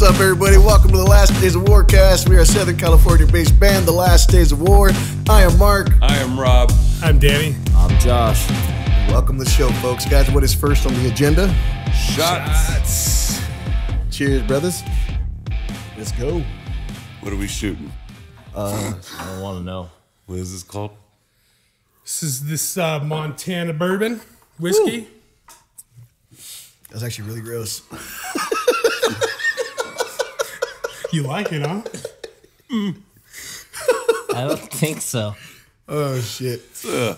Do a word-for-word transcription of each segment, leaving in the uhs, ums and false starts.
What's up, everybody? Welcome to the Last Days of Warcast. We are a Southern California-based band, The Last Days of War. I am Mark. I am Rob. I'm Danny. I'm Josh. Welcome to the show, folks. Guys, what is first on the agenda? Shots. Shots. Cheers, brothers. Let's go. What are we shooting? Uh, I don't want to know. What is this called? This is this uh, Montana bourbon whiskey. Ooh. That's actually really gross. You like it, huh? Mm. I don't think so. Oh, shit. Uh,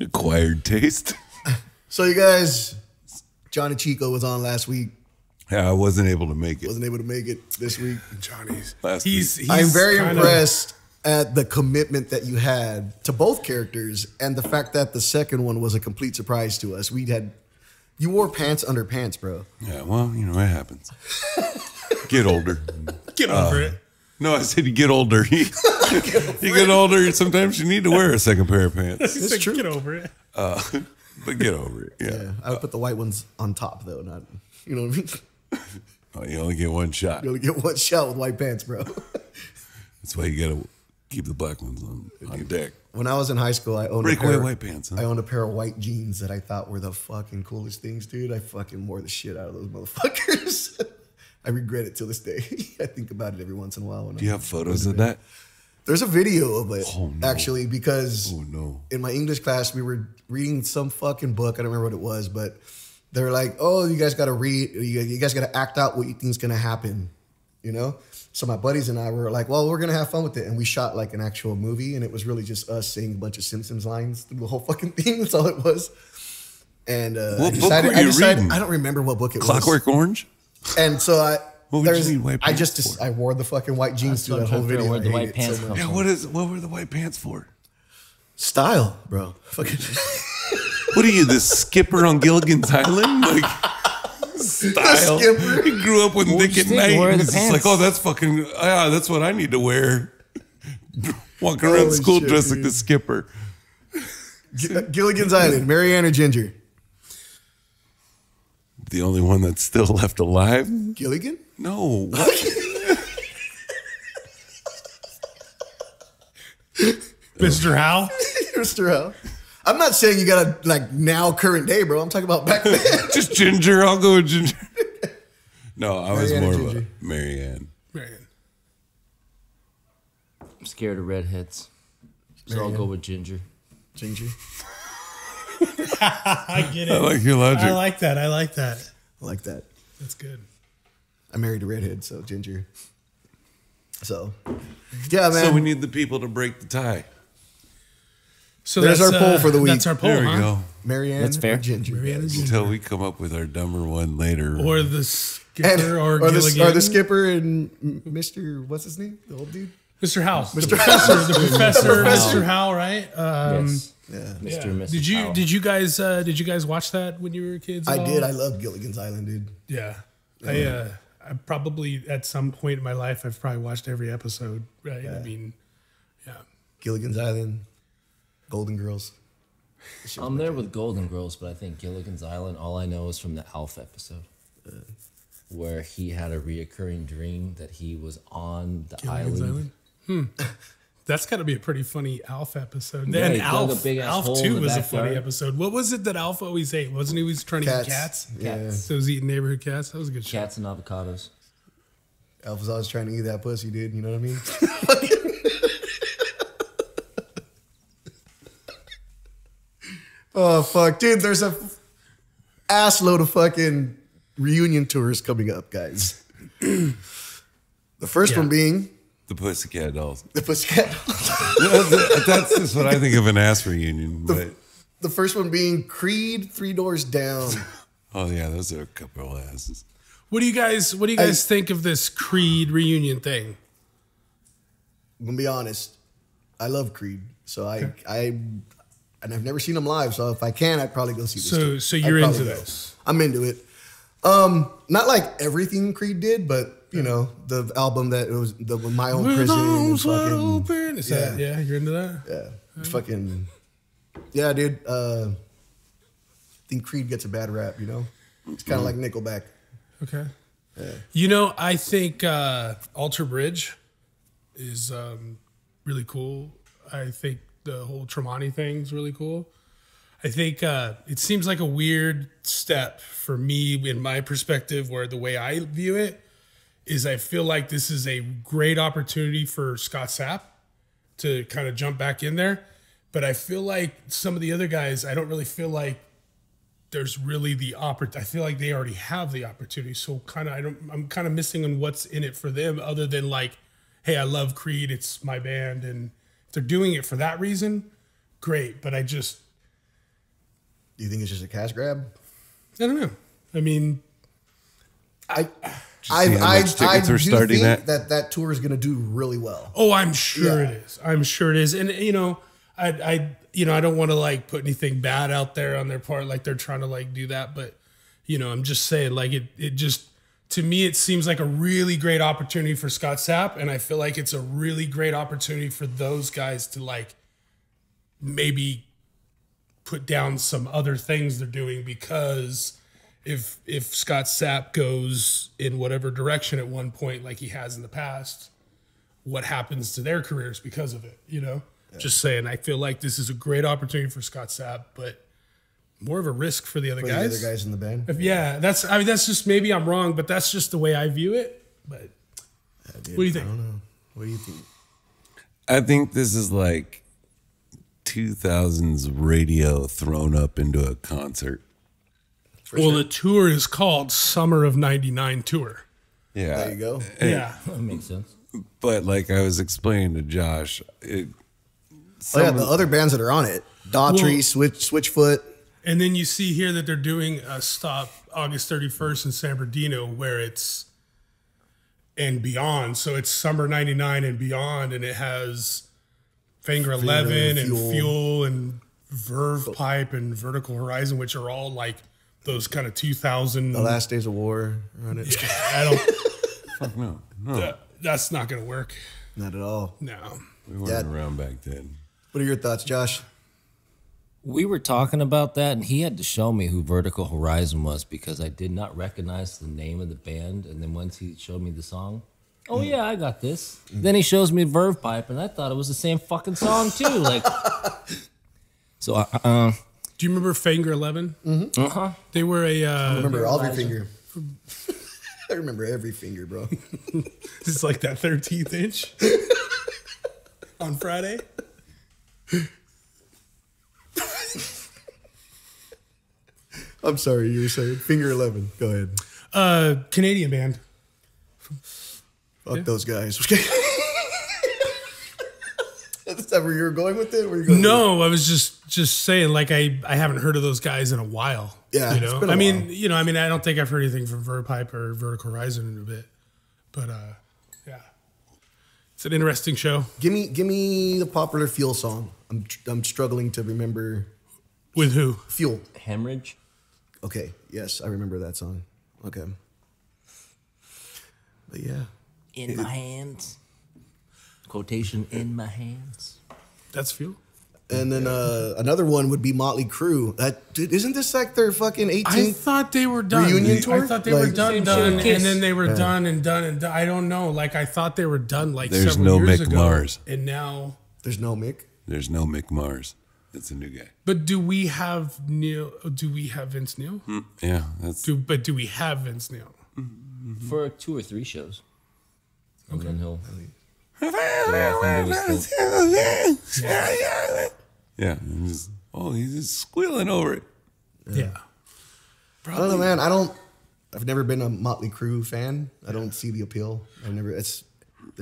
acquired taste. So, you guys, Johnny Chico was on last week. Yeah, I wasn't able to make it. Wasn't able to make it this week. Johnny's last he's, week. He's I'm very impressed at the commitment that you had to both characters and the fact that the second one was a complete surprise to us. We had... You wore pants under pants, bro. Yeah, well, you know, it happens. Get older. Get over uh, it. No, I said you get older. you get older, and sometimes you need to wear a second pair of pants. It's true. Get over it. Uh, but get over it, yeah. yeah. I would put the white ones on top, though, not, you know what I mean? Oh, you only get one shot. You only get one shot with white pants, bro. That's why you got to keep the black ones on, on deck. When I was in high school, I owned Break a pair, away white pants, huh? I owned a pair of white jeans that I thought were the fucking coolest things, dude. I fucking wore the shit out of those motherfuckers. I regret it till this day. I think about it every once in a while. When Do you I'm have photos of that? There's a video of it, oh, no. actually, because oh, no. in my English class, we were reading some fucking book. I don't remember what it was, but they were like, oh, you guys got to read. You guys got to act out what you think is going to happen, you know? So my buddies and I were like, well, we're going to have fun with it. And we shot like an actual movie. And it was really just us saying a bunch of Simpsons lines through the whole fucking thing. That's all it was. And uh, what I decided, book were you I, decided reading? I don't remember what book it Clockwork was. Clockwork Orange? And so I what would you need white I pants just dis for? I wore the fucking white jeans through that whole video. Where the white pants so yeah, what, is, what were the white pants for? Style, bro. Fucking. What are you, the skipper on Gilligan's Island? Like... Style. He grew up with Dick at Night. It's like, oh, that's fucking, ah, that's what I need to wear. Walking around school shit, dressed dude. like the skipper. G Gilligan's Island, Marianne or Ginger? The only one that's still left alive? Gilligan? No. Mister Howe? Mister Howe. I'm not saying you gotta like now current day, bro. I'm talking about back then. Just Ginger. I'll go with Ginger. No, I was more of a Marianne. Marianne. I'm scared of redheads, so I'll go with Ginger. Ginger. I get it. I like your logic. I like that. I like that. I like that. That's good. I married a redhead, so Ginger. So, yeah, man. So we need the people to break the tie. So There's that's, our poll uh, for the week. That's our poll, There we huh? go. Marianne that's fair. Ginger. Marianne Until Ginger. we come up with our dumber one later. Or the skipper and, or, or Gilligan. The, or the skipper and Mister What's his name? The old dude? Mister Howe. Mister The professor. The professor. Mister Howe, right? Um, yes. Yeah. Mister and Missus Did you, did you guys uh, did you guys watch that when you were kids? I all? did. I love Gilligan's Island, dude. Yeah. yeah. I, uh, I probably, at some point in my life, I've probably watched every episode, right? Yeah. I mean, yeah. Gilligan's Island. Golden Girls. I'm there with Golden Girls, but I think Gilligan's Island, all I know is from the A L F episode uh, where he had a reoccurring dream that he was on the Gilligan's island. island? Hmm. That's got to be a pretty funny A L F episode. Yeah, and A L F two was a funny episode. What was it that A L F always ate? Wasn't he always trying to eat cats? Yeah. Cats. So he was eating neighborhood cats? That was a good show. Cats and avocados. A L F was always trying to eat that pussy, dude. You know what I mean? Oh, fuck. Dude, there's a ass load of fucking reunion tours coming up, guys. The first yeah. one being... The Pussycat Dolls. The Pussycat Dolls. that's, that's just what I think of an ass reunion. The, but. the first one being Creed, Three Doors Down. Oh, yeah, those are a couple of asses. What do you guys, what do you guys I, think of this Creed reunion thing? I'm going to be honest. I love Creed, so I... I And I've never seen them live, so if I can, I'd probably go see this. So, too. so you're into go. this? I'm into it. Um, not like everything Creed did, but you yeah. know, the album that it was the My Own With Prison. And fucking, open. Is yeah, that, yeah, you're into that. Yeah, right. fucking, yeah, dude. Uh, I think Creed gets a bad rap. You know, it's kind of mm-hmm. like Nickelback. Okay. Yeah. You know, I think uh, Alter Bridge is um, really cool. I think the whole Tremonti thing's really cool. I think uh, it seems like a weird step for me in my perspective, where the way I view it is I feel like this is a great opportunity for Scott Stapp to kind of jump back in there. But I feel like some of the other guys, I don't really feel like there's really the opportunity. I feel like they already have the opportunity. So kind of, I don't, I'm kind of missing on what's in it for them, other than like, hey, I love Creed, it's my band. And if they're doing it for that reason, great. But I just, do you think it's just a cash grab? I don't know. I mean, I, I, I, I do starting think at? that that tour is going to do really well. Oh, I'm sure yeah. it is. I'm sure it is. And you know, I, I, you know, I don't want to like put anything bad out there on their part, like they're trying to like do that. But you know, I'm just saying, like it, it just to me, it seems like a really great opportunity for Scott Stapp, and I feel like it's a really great opportunity for those guys to like maybe put down some other things they're doing, because if if Scott Stapp goes in whatever direction at one point like he has in the past, what happens to their careers because of it, you know? Yeah. Just saying, I feel like this is a great opportunity for Scott Stapp, but more of a risk for the other for guys. For the other guys in the band. If, yeah, that's, I mean, that's just, maybe I'm wrong, but that's just the way I view it. But yeah, dude, what do you think? I don't know. What do you think? I think this is like two thousands radio thrown up into a concert. For well, sure. The tour is called Summer of ninety-nine Tour. Yeah. There you go. And, yeah. That makes sense. But like I was explaining to Josh, it, oh, yeah, the other bands that are on it, Daughtry, well, Switch, Switchfoot. And then you see here that they're doing a stop August thirty-first in San Bernardino, where it's and beyond. So it's Summer ninety-nine and beyond, and it has Finger Eleven and Fuel. Fuel and Verve Pipe and Vertical Horizon, which are all like those kind of two thousand. The Last Days of War. On it. Yeah, I don't. Fuck no. no. That, that's not going to work. Not at all. No. We weren't that, around back then. What are your thoughts, Josh? We were talking about that, and he had to show me who Vertical Horizon was, because I did not recognize the name of the band. And then once he showed me the song, oh, yeah, I got this. Then he shows me Verve Pipe, and I thought it was the same fucking song, too. Like, so, uh, uh, do you remember Finger Eleven? Mm-hmm. Uh-huh. They were a... Uh, I remember all their finger. I remember every finger, bro. It's like that thirteenth inch on Friday. I'm sorry, you were saying Finger Eleven. Go ahead. Uh, Canadian band. Fuck yeah. Those guys. That's not where you were going with it? Where you going no, with it? I was just just saying, like, I, I haven't heard of those guys in a while. Yeah, you know? It's been a I while. mean, you know, I mean, I don't think I've heard anything from Verve Pipe or Vertical Horizon in a bit. But, uh, yeah. It's an interesting show. Give me give me the popular Fuel song. I'm, I'm struggling to remember. With who? Fuel. Hemorrhage? Okay, yes, I remember that song. Okay. But, yeah. In it, my hands. Quotation, in my hands. That's Fuel. And then uh, another one would be Mötley Crüe. That, dude, isn't this like their fucking eighteenth? I thought they were done. Reunion tour? I thought they like, were done, done and, and then they were yeah. done and done and done. I don't know. Like, I thought they were done like There's several no years Mick ago. Mars. And now... There's no Mick? There's no Mick Mars. That's a new guy. But do we have Neil? Do we have Vince Neil? Mm, yeah. That's... Do, but do we have Vince Neil? Mm-hmm. For two or three shows. Okay. And then he'll, yeah, yeah. Just, oh, he's just squealing over it. Yeah, yeah. I don't know, man. I don't. I've never been a Mötley Crüe fan. I don't see the appeal. I've never. It's.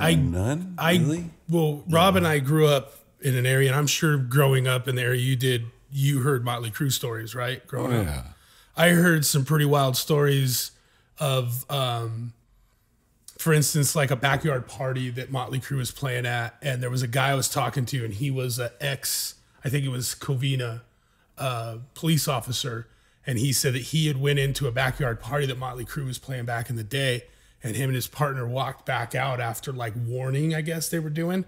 I none. I really? well, Rob yeah. and I grew up in an area, and I'm sure growing up in the area you did. You heard Mötley Crüe stories, right? Growing oh, yeah. up, I heard some pretty wild stories of. Um, For instance, like a backyard party that Mötley Crüe was playing at, and there was a guy I was talking to, and he was an ex, I think it was Covina, uh, police officer, and he said that he had went into a backyard party that Mötley Crüe was playing back in the day, and him and his partner walked back out after like warning, I guess they were doing,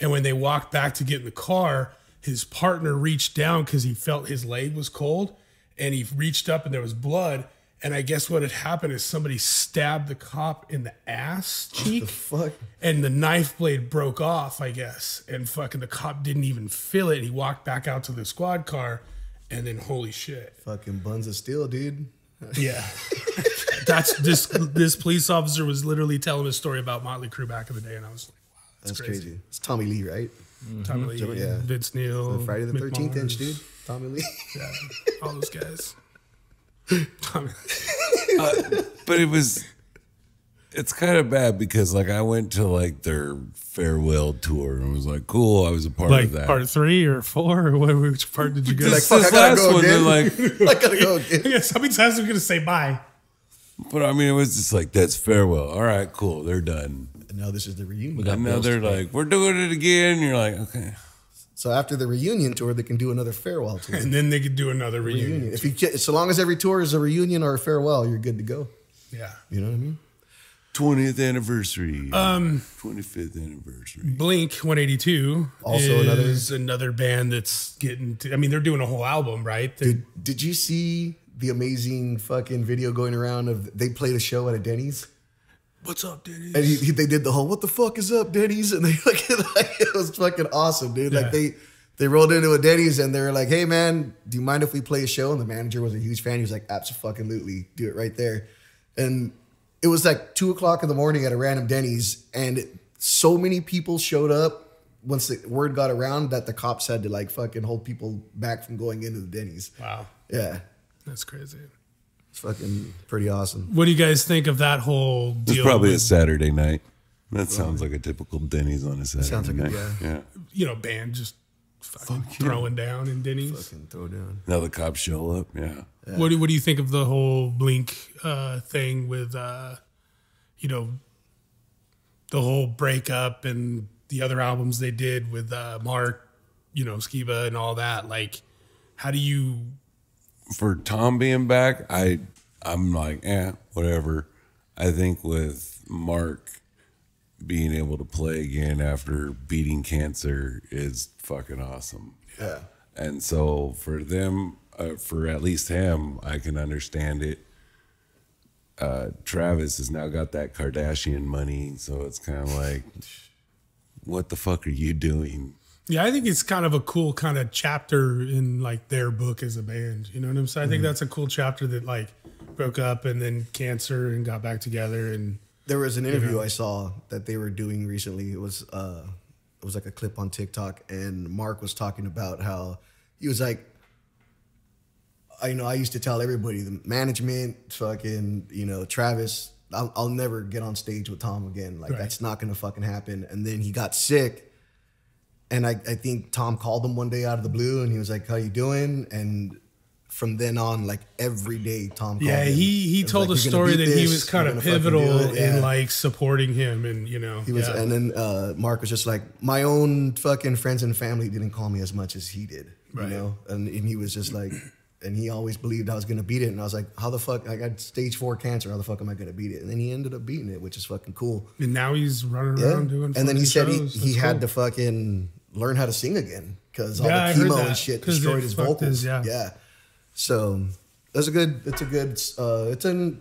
and when they walked back to get in the car, his partner reached down because he felt his leg was cold, and he reached up and there was blood. And I guess what had happened is somebody stabbed the cop in the ass cheek. What the fuck? And the knife blade broke off, I guess. And fucking the cop didn't even feel it. He walked back out to the squad car. And then holy shit. Fucking buns of steel, dude. Yeah. That's this this police officer was literally telling a story about Mötley Crüe back in the day. And I was like, wow, that's, that's crazy. crazy. It's Tommy Lee, right? Mm-hmm. Tommy Lee, Tommy, yeah. Vince Neil. Friday the thirteenth inch, dude. Tommy Lee. Yeah. All those guys. Tommy. uh, but it was, it's kind of bad because like I went to like their farewell tour and was like, cool, I was a part like of that. Part three or four or what, which part did you go? This, like, fuck, I gotta go again. Like, I gotta go again. Yes, how many times are we gonna say bye? But I mean, it was just like, that's farewell. All right, cool, they're done. And now this is the reunion. And now they're like, we're doing it again. And you're like, okay. So after the reunion tour, they can do another farewell tour. And then they could do another reunion. reunion. If you, so long as every tour is a reunion or a farewell, you're good to go. Yeah. You know what I mean? twentieth anniversary. Um, twenty-fifth anniversary. Blink one eighty-two also is another, another band that's getting to, I mean, they're doing a whole album, right? Did, did you see the amazing fucking video going around of they played a show at a Denny's? What's up, Denny's? And he, he, they did the whole, what the fuck is up, Denny's? And they like, like it was fucking awesome, dude. Yeah. Like they, they rolled into a Denny's and they were like, hey, man, do you mind if we play a show? And the manager was a huge fan. He was like, absolutely, do it right there. And it was like two o'clock in the morning at a random Denny's. And so many people showed up once the word got around that the cops had to like fucking hold people back from going into the Denny's. Wow. Yeah. That's crazy. It's fucking pretty awesome. What do you guys think of that whole deal? It's probably with, a Saturday night. That sounds like a typical Denny's on a Saturday sounds like night. A, yeah. yeah. You know, band just fucking Fuck throwing yeah. down in Denny's. Fucking throw down. Now the cops show up, yeah. yeah. What do What do you think of the whole Blink uh, thing with, uh, you know, the whole breakup and the other albums they did with uh, Mark, you know, Skiba and all that? Like, how do you... For Tom being back, I, I'm like, eh, whatever. I think with Mark being able to play again after beating cancer is fucking awesome. Yeah. And so for them, uh, for at least him, I can understand it. Uh, Travis has now got that Kardashian money, so it's kind of like, what the fuck are you doing? Yeah, I think it's kind of a cool kind of chapter in like their book as a band. You know what I'm saying? I think mm-hmm. that's a cool chapter that like broke up and then cancer and got back together. And there was an interview you know. I saw that they were doing recently. It was uh, it was like a clip on TikTok, and Mark was talking about how he was like, I you know I used to tell everybody, the management, fucking you know Travis, I'll, I'll never get on stage with Tom again. Like right. that's not gonna fucking happen. And then he got sick. And I, I think Tom called him one day out of the blue, and he was like, "How you doing?" And from then on, like every day, Tom. Yeah, called him. he he told like, a story that this. he was kind You're of pivotal in yeah. like supporting him, and you know, he was. Yeah. And then uh, Mark was just like, "My own fucking friends and family didn't call me as much as he did, right. you know." And and he was just like, and he always believed I was gonna beat it, and I was like, "How the fuck? I got stage four cancer. How the fuck am I gonna beat it?" And then he ended up beating it, which is fucking cool. And now he's running yeah. around doing. And then he said shows. he, he cool. had to fucking. learn how to sing again because all yeah, the chemo and shit destroyed his vocals. Is, yeah. yeah, so that's a good. It's a good. Uh, it's a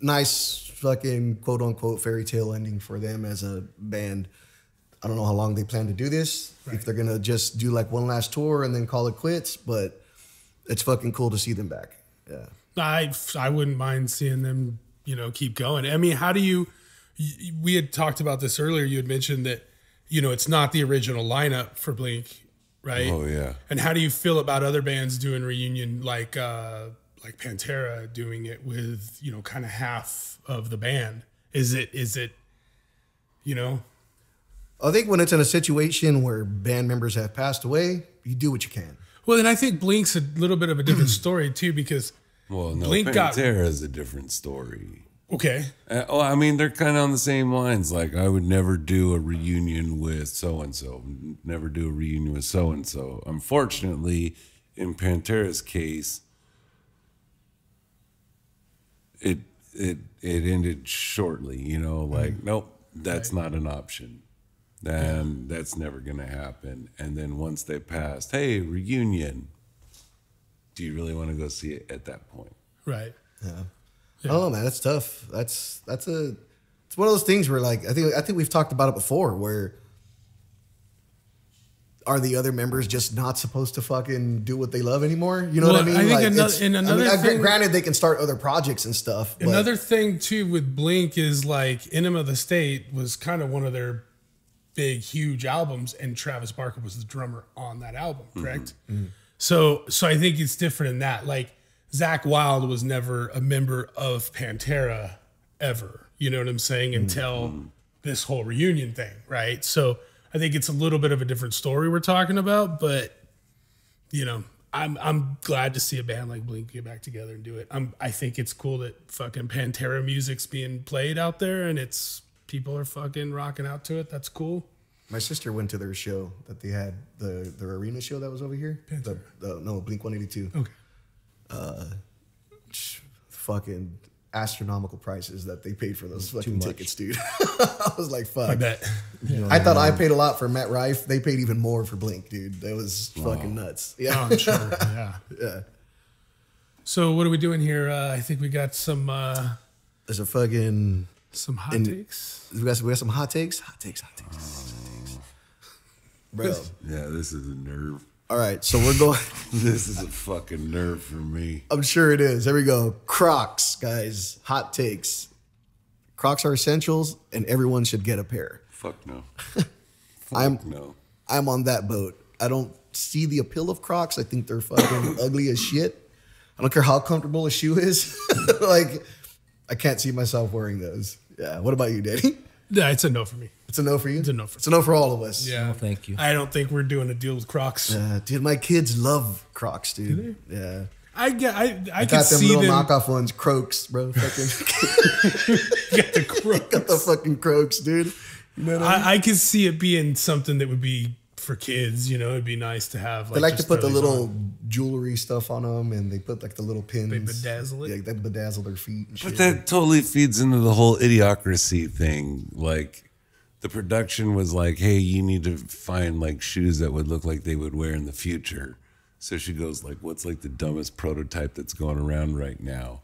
nice fucking quote unquote fairy tale ending for them as a band. I don't know how long they plan to do this. Right. If they're gonna just do like one last tour and then call it quits, but it's fucking cool to see them back. Yeah, I I wouldn't mind seeing them. You know, keep going. I mean, how do you? We had talked about this earlier. You had mentioned that. You know, it's not the original lineup for Blink, right? Oh, yeah. And how do you feel about other bands doing reunion like uh, like Pantera doing it with, you know, kind of half of the band? Is it, is it, you know? I think when it's in a situation where band members have passed away, you do what you can. Well, and I think Blink's a little bit of a different story, too, because well, no, Blink got... Pantera is a different story. Okay. Uh, well, I mean, they're kind of on the same lines. Like, I would never do a reunion with so-and-so. Never do a reunion with so-and-so. Unfortunately, in Pantera's case, it it it ended shortly. You know, like, mm-hmm. nope, that's right. not an option. And yeah. that's never going to happen. And then once they passed, hey, reunion. Do you really want to go see it at that point? Right. Yeah. Yeah. I don't know, man. That's tough. That's that's a it's one of those things where, like, I think I think we've talked about it before. Where are the other members just not supposed to fucking do what they love anymore? You know well, what I mean? I think like another, in another I mean, thing, granted, they can start other projects and stuff. Another but. thing too with Blink is like Enema of the State was kind of one of their big, huge albums, and Travis Barker was the drummer on that album, correct? Mm-hmm. Mm-hmm. So, so I think it's different in that. Like Zakk Wylde was never a member of Pantera ever. You know what I'm saying? Until mm-hmm. this whole reunion thing, right? So I think it's a little bit of a different story we're talking about, but you know, I'm I'm glad to see a band like Blink get back together and do it. I'm I think it's cool that fucking Pantera music's being played out there and it's people are fucking rocking out to it. That's cool. My sister went to their show that they had, the their arena show that was over here. The, the, no, Blink one eighty-two. Okay. Uh, fucking astronomical prices that they paid for those fucking tickets, dude. I was like, fuck. I bet. Yeah. I thought I paid a lot for Matt Rife. They paid even more for Blink, dude. That was wow. fucking nuts. Yeah, oh, I'm sure. Yeah. Yeah. So what are we doing here? Uh, I think we got some. Uh, There's a fucking some hot in, takes. We got some, we got some hot takes. Hot takes. Hot takes. Hot takes. Bro. Yeah, this is a nerve. All right, so we're going. This is a fucking nerve for me. I'm sure it is. There we go. Crocs, guys. Hot takes. Crocs are essentials, and everyone should get a pair. Fuck no. Fuck I'm, no. I'm on that boat. I don't see the appeal of Crocs. I think they're fucking ugly as shit. I don't care how comfortable a shoe is. Like, I can't see myself wearing those. Yeah. What about you, Danny? Yeah, it's a no for me. It's a no for you? It's a no for, it's a no for all of us. Yeah. Oh, thank you. I don't think we're doing a deal with Crocs. Uh, dude, my kids love Crocs, dude. Do they? Yeah. I get, I, I, I could see them. Got them little knockoff ones, Crocs, bro. Fucking. Got the Crocs. Got the fucking Crocs, dude. You know what I mean? I, I could see it being something that would be for kids, you know. It'd be nice to have. Like, they like to put the little on. jewelry stuff on them, and they put like the little pins. They bedazzle it. Yeah, they bedazzle their feet. And but shit. That totally feeds into the whole idiocracy thing. Like, the production was like, "Hey, you need to find like shoes that would look like they would wear in the future." So she goes like, "What's like the dumbest prototype that's going around right now?"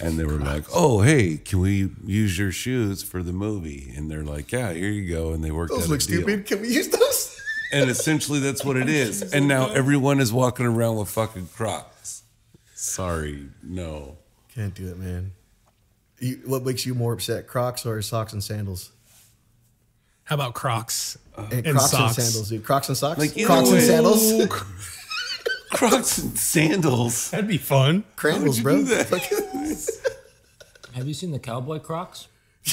And they were like, "Oh, hey, can we use your shoes for the movie?" And they're like, "Yeah, here you go." And they worked out a deal. Those look stupid. Can we use those? And essentially, that's what it is. And now everyone is walking around with fucking Crocs. Sorry, no, can't do it, man. You, what makes you more upset, Crocs or socks and sandals? How about Crocs uh, and, and Crocs socks. and sandals, dude? Crocs and socks? Like, Crocs way. and sandals? Crocs and sandals. That'd be fun. Crandles, bro. Have you seen the cowboy Crocs?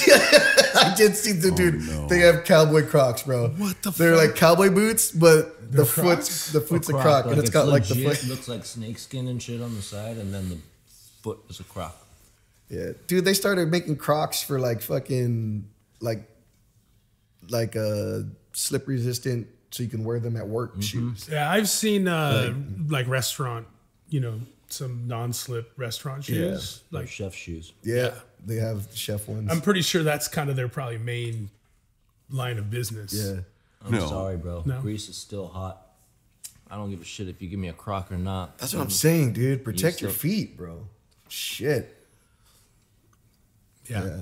Yeah, I did see the oh, dude. No. They have cowboy Crocs, bro. What the fuck? They're like cowboy boots, but They're the foot's the foot's a croc. A croc like, and it's, it's got legit, like the foot. It looks like snakeskin and shit on the side, and then the foot is a croc. Yeah. Dude, they started making Crocs for like fucking like like a uh, slip resistant, so you can wear them at work. Mm-hmm. Shoes. Yeah, I've seen uh, like, like restaurant, you know, some non-slip restaurant shoes, yeah, like chef shoes. Yeah, yeah, they have chef ones. I'm pretty sure that's kind of their probably main line of business. Yeah, I'm no. sorry, bro. No? Grease is still hot. I don't give a shit if you give me a crock or not. That's what I'm saying, dude. Protect you your feet, bro. Shit. Yeah. yeah.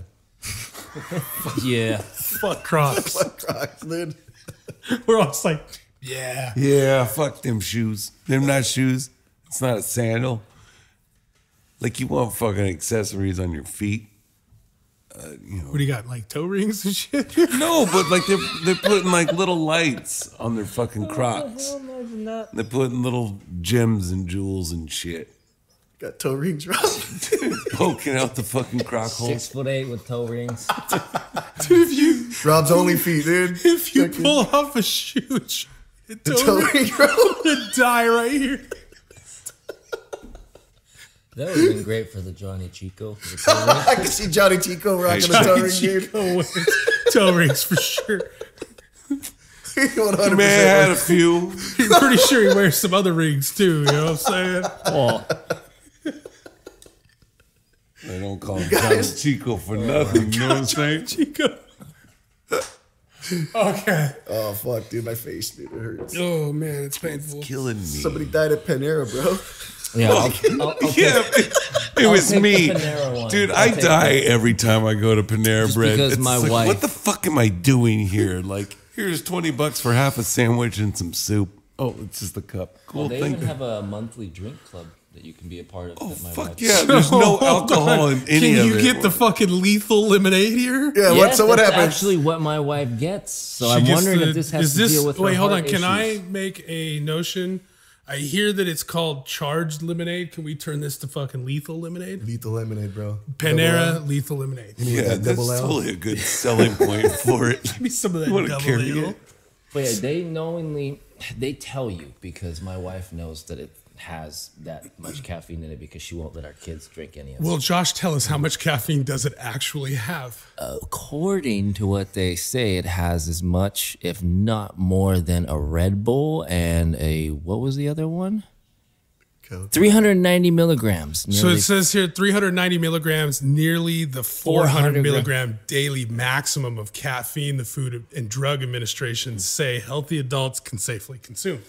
Yeah. Fuck Crocs. Fuck Crocs, dude. We're all just like, yeah. Yeah, fuck them shoes. Them not shoes. It's not a sandal. Like, you want fucking accessories on your feet. Uh, you know. What do you got, like toe rings and shit? No, but like they're, they're putting like little lights on their fucking Crocs. They're putting little gems and jewels and shit. Got toe rings, bro. Dude, poking out the fucking crock hole. Six foot eight with toe rings. Dude, if you Rob's dude, only feet, dude. If you Second. pull off a shoe, a toe, toe ring, bro, I'm gonna die right here. That would have been great for the Johnny Chico. For the I can see Johnny Chico rocking hey, a toe ring, dude. Toe rings for sure. one hundred percent. Man had a few. I'm pretty sure he wears some other rings too. You know what I'm saying? Oh. They don't call him Johnny Chico for oh nothing. You know what I'm saying? Chico. Okay. Oh, fuck, dude. My face, dude. It hurts. Oh, man. It's painful. It's killing me. Somebody died at Panera, bro. Yeah, like, I'll, I'll, I'll yeah it, it was me. Dude, I'll I die one. every time I go to Panera Just Bread. Because it's my like, wife. What the fuck am I doing here? Like, here's twenty bucks for half a sandwich and some soup. Oh, it's just the cup. Cool. Well, they even have a monthly drink club that you can be a part of. Oh, that my fuck wife. yeah. There's no alcohol in any of it. Can you get the fucking lethal lemonade here? Yeah, yes, what, so what that's happens? actually what my wife gets. So she I'm wondering the, if this has to this, deal with Wait, her hold on. Issues. Can I make a notion? I hear that it's called Charged Lemonade. Can we turn this to fucking Lethal Lemonade? Lethal Lemonade, bro. Panera Lethal Lemonade. Yeah, yeah, that's totally a good selling point for it. Give me some of that double ale. But yeah, they knowingly, they tell you, because my wife knows that it has that much caffeine in it because she won't let our kids drink any of it. Well, Josh, tell us, how much caffeine does it actually have? According to what they say, it has as much, if not more, than a Red Bull and a, what was the other one? Coke. three hundred ninety milligrams. So it says here three hundred ninety milligrams, nearly the four hundred milligram daily maximum of caffeine the Food and Drug Administration say healthy adults can safely consume.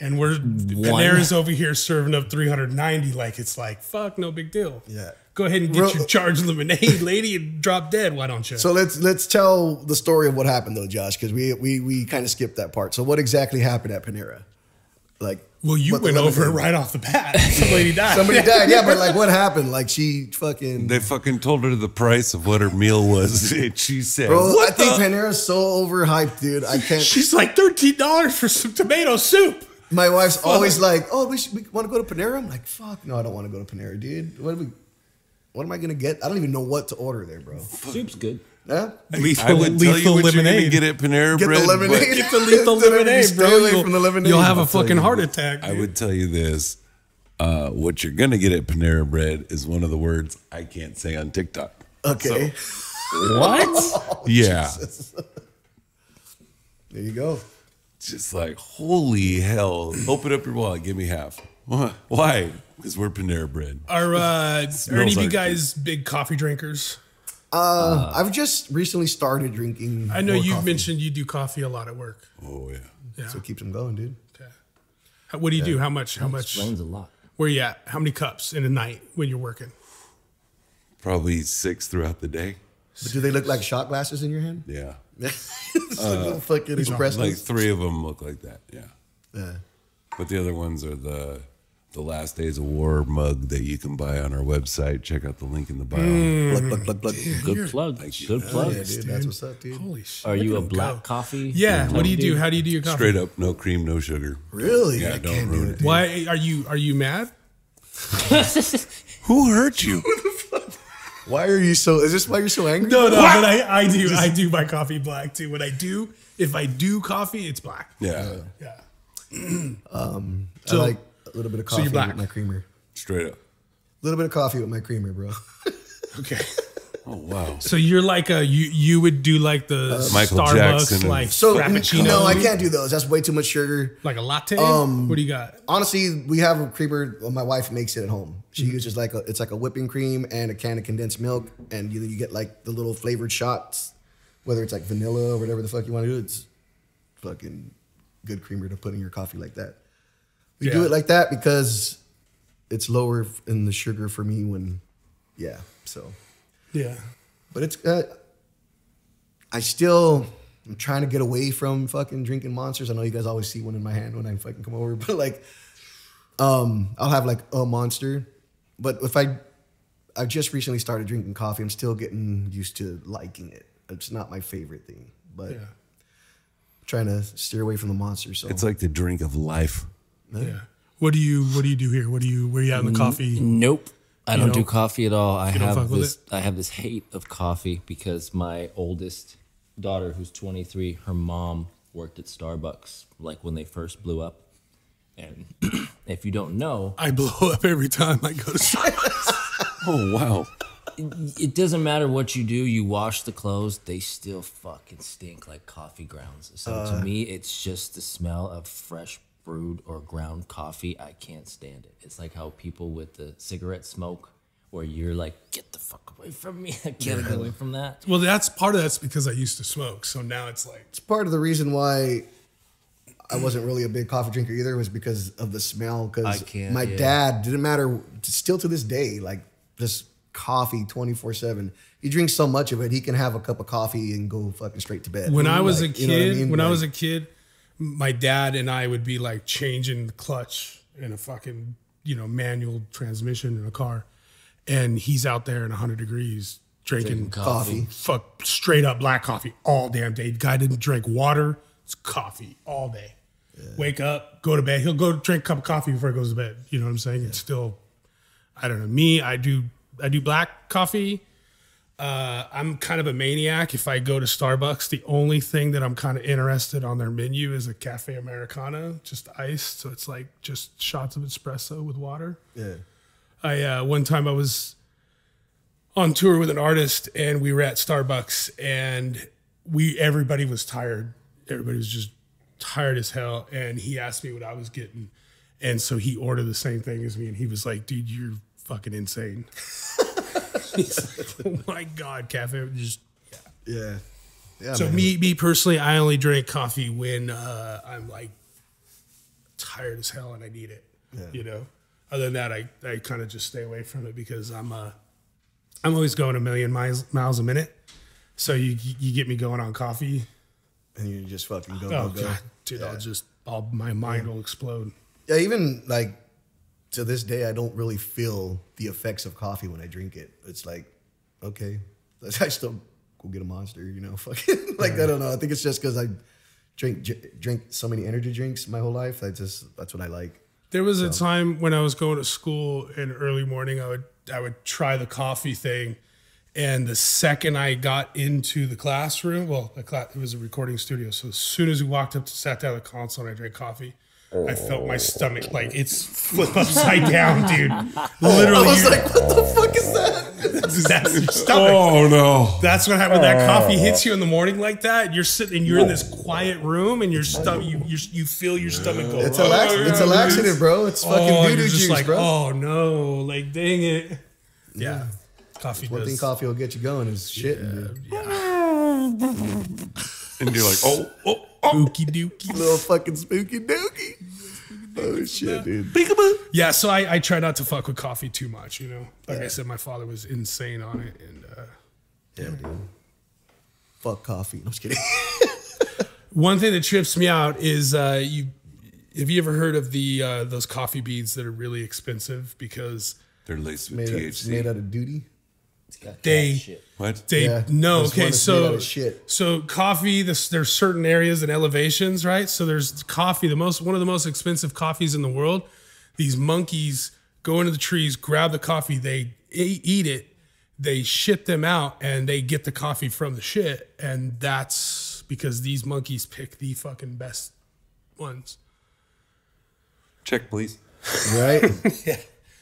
And we're Panera's over here serving up three hundred ninety like it's like, fuck, no big deal. Yeah. Go ahead and get Real, your charged lemonade, lady, and drop dead. Why don't you? So let's let's tell the story of what happened though, Josh, because we we we kind of skipped that part. So what exactly happened at Panera? Like, well, you went over right off the bat. Somebody died. Somebody died. Yeah, but like, what happened? Like, she fucking. They fucking told her the price of what her meal was. And she said, "Bro, what I the? think Panera's so overhyped, dude. I can't." She's like thirteen dollars for some tomato soup. My wife's always like, "Oh, we, should, we want to go to Panera." I'm like, "Fuck, no, I don't want to go to Panera, dude. What do we? What am I gonna get? I don't even know what to order there, bro." Soup's good. Yeah, I, lethal, I would tell you what lemonade. You're get at Panera get Bread. The lemonade. Get the lethal lemonade, bro. You'll, from the lemonade. You'll have a I'll fucking heart what, attack. Dude. I would tell you this: uh, what you're gonna get at Panera Bread is one of the words I can't say on TikTok. Okay. So, what? Oh, yeah. Jesus. There you go. Just like, holy hell! Open up your wallet. Give me half. What? Why? Because we're Panera Bread. Are, uh, are any of you guys food. big coffee drinkers? Uh, uh, I've just recently started drinking. I know you've coffee. mentioned you do coffee a lot at work. Oh yeah, yeah. So it keeps them going, dude. Okay. How, what do you yeah. do? How much? How much? Explains a lot. Where you at? How many cups in a night when you're working? Probably six throughout the day. But do they look like shot glasses in your hand? Yeah. uh, fucking like three of them look like that. Yeah. Yeah. But the other ones are the. The Last Days of War mug that you can buy on our website. Check out the link in the bio. Mm. Plug, plug, plug, plug. Dude, good plug. Good plug. Yeah, dude, that's what's up, dude. Holy shit. Are you a black go. coffee? Yeah. What do you do? How do you do your coffee? Straight up, no cream, no sugar. Really? Yeah, I don't can't ruin do it. Dude. Why are you are you mad? Who hurt you? Who the fuck? Why are you so is this why you're so angry? No, no, what? but I, I do I do my coffee black too. When I do, if I do coffee, it's black. Yeah. Yeah. yeah. um so, I like A little bit of coffee so with my creamer. Straight up. A little bit of coffee with my creamer, bro. Okay. Oh wow. So you're like a you you would do like the uh, Starbucks Jackson like so, frappuccino. No, I can't do those. That's way too much sugar. Like a latte. Um, what do you got? Honestly, we have a creamer. Well, my wife makes it at home. She mm-hmm. uses like a, it's like a whipping cream and a can of condensed milk, and you you get like the little flavored shots, whether it's like vanilla or whatever the fuck you want to do. It's fucking good creamer to put in your coffee like that. We yeah. do it like that because it's lower in the sugar for me when, yeah, so. Yeah. But it's, uh, I still, I'm trying to get away from fucking drinking Monsters. I know you guys always see one in my hand when I fucking come over, but like, um, I'll have like a Monster. But if I, I've just recently started drinking coffee, I'm still getting used to liking it. It's not my favorite thing, but yeah. I'm trying to steer away from the Monster. So. It's like the drink of life. Yeah. What do you What do you do here? What do you Where are you at in the coffee? Nope, I don't, don't do coffee at all. I have this I have this hate of coffee because my oldest daughter, who's twenty-three, her mom worked at Starbucks like when they first blew up. And if you don't know, I blow up every time I go to Starbucks. Oh wow. It doesn't matter what you do. You wash the clothes, they still fucking stink like coffee grounds. So uh, to me, it's just the smell of fresh brewed or ground coffee. I can't stand it. It's like how people with the cigarette smoke, where you're like, get the fuck away from me. I can't get away from that. Well, that's part of that's because I used to smoke. So now it's like. It's part of the reason why I wasn't really a big coffee drinker either. It was because of the smell. Because my yeah. dad, didn't matter, still to this day, like just coffee twenty-four seven. He drinks so much of it, he can have a cup of coffee and go fucking straight to bed. When I was like, a kid, you know what I mean? when like, I was a kid, my dad and I would be like changing the clutch in a fucking, you know, manual transmission in a car. And he's out there in one hundred degrees drinking, drinking coffee. coffee. Fuck, straight up black coffee all damn day. The guy didn't drink water. It's coffee all day. Yeah. Wake up, go to bed. He'll go drink a cup of coffee before he goes to bed. You know what I'm saying? Yeah. It's still, I don't know. Me, I do I do black coffee. Uh, I'm kind of a maniac. If I go to Starbucks, the only thing that I'm kind of interested on their menu is a cafe Americano, just iced. So it's like just shots of espresso with water. Yeah. I uh, one time I was on tour with an artist and we were at Starbucks and we everybody was tired. Everybody was just tired as hell. And he asked me what I was getting. And so he ordered the same thing as me. And he was like, dude, you're fucking insane. He's like, oh my God, cafe. Just, yeah. Yeah. yeah so man. me me personally, I only drink coffee when uh, I'm like tired as hell and I need it, yeah. you know? Other than that, I, I kind of just stay away from it because I'm uh, I'm always going a million miles, miles a minute. So you, you get me going on coffee. And you just fucking go, oh, go, go. Dude, yeah. I'll just, I'll, my mind yeah. will explode. Yeah, even like to this day, I don't really feel the effects of coffee when I drink it. It's like, okay, I still go get a Monster, you know, fucking like, yeah. I don't know. I think it's just because I drink, drink so many energy drinks my whole life. I just, that's what I like. There was so. a time when I was going to school in early morning, I would, I would try the coffee thing. And the second I got into the classroom, well, the class, it was a recording studio. So as soon as we walked up to sat down at the console and I drank coffee, I felt my stomach like it's flipped upside down, dude. Literally. I was like, what the fuck is that? That's your stomach. Oh, no. That's what happened. That coffee hits you in the morning like that. You're sitting and you're in this quiet room and your stomach, you, you, you feel your stomach go. It's, oh, a, lax oh, it's a laxative, bro. It's fucking oh, doo-doo juice, like, bro. Oh, no. Like, dang it. Yeah. yeah. Coffee one does. thing coffee will get you going is shit. Yeah, yeah. And you're like, oh, oh, oh. Spooky dookie. Little fucking spooky dookie. Oh, shit, dude. Yeah, so I, I try not to fuck with coffee too much, you know? Like yeah. I said, my father was insane on it. And, uh, yeah, yeah, dude. Fuck coffee. I'm just kidding. One thing that trips me out is uh, you. have you ever heard of the uh, those coffee beads that are really expensive because they're laced with T H C? Made out of duty? They shit. what they yeah, no okay so shit. so coffee this there's certain areas and elevations, right? So there's coffee, the most one of the most expensive coffees in the world. These monkeys go into the trees, grab the coffee, they eat it, they shit them out, and they get the coffee from the shit. And that's because these monkeys pick the fucking best ones. Check, please. Right? Yeah.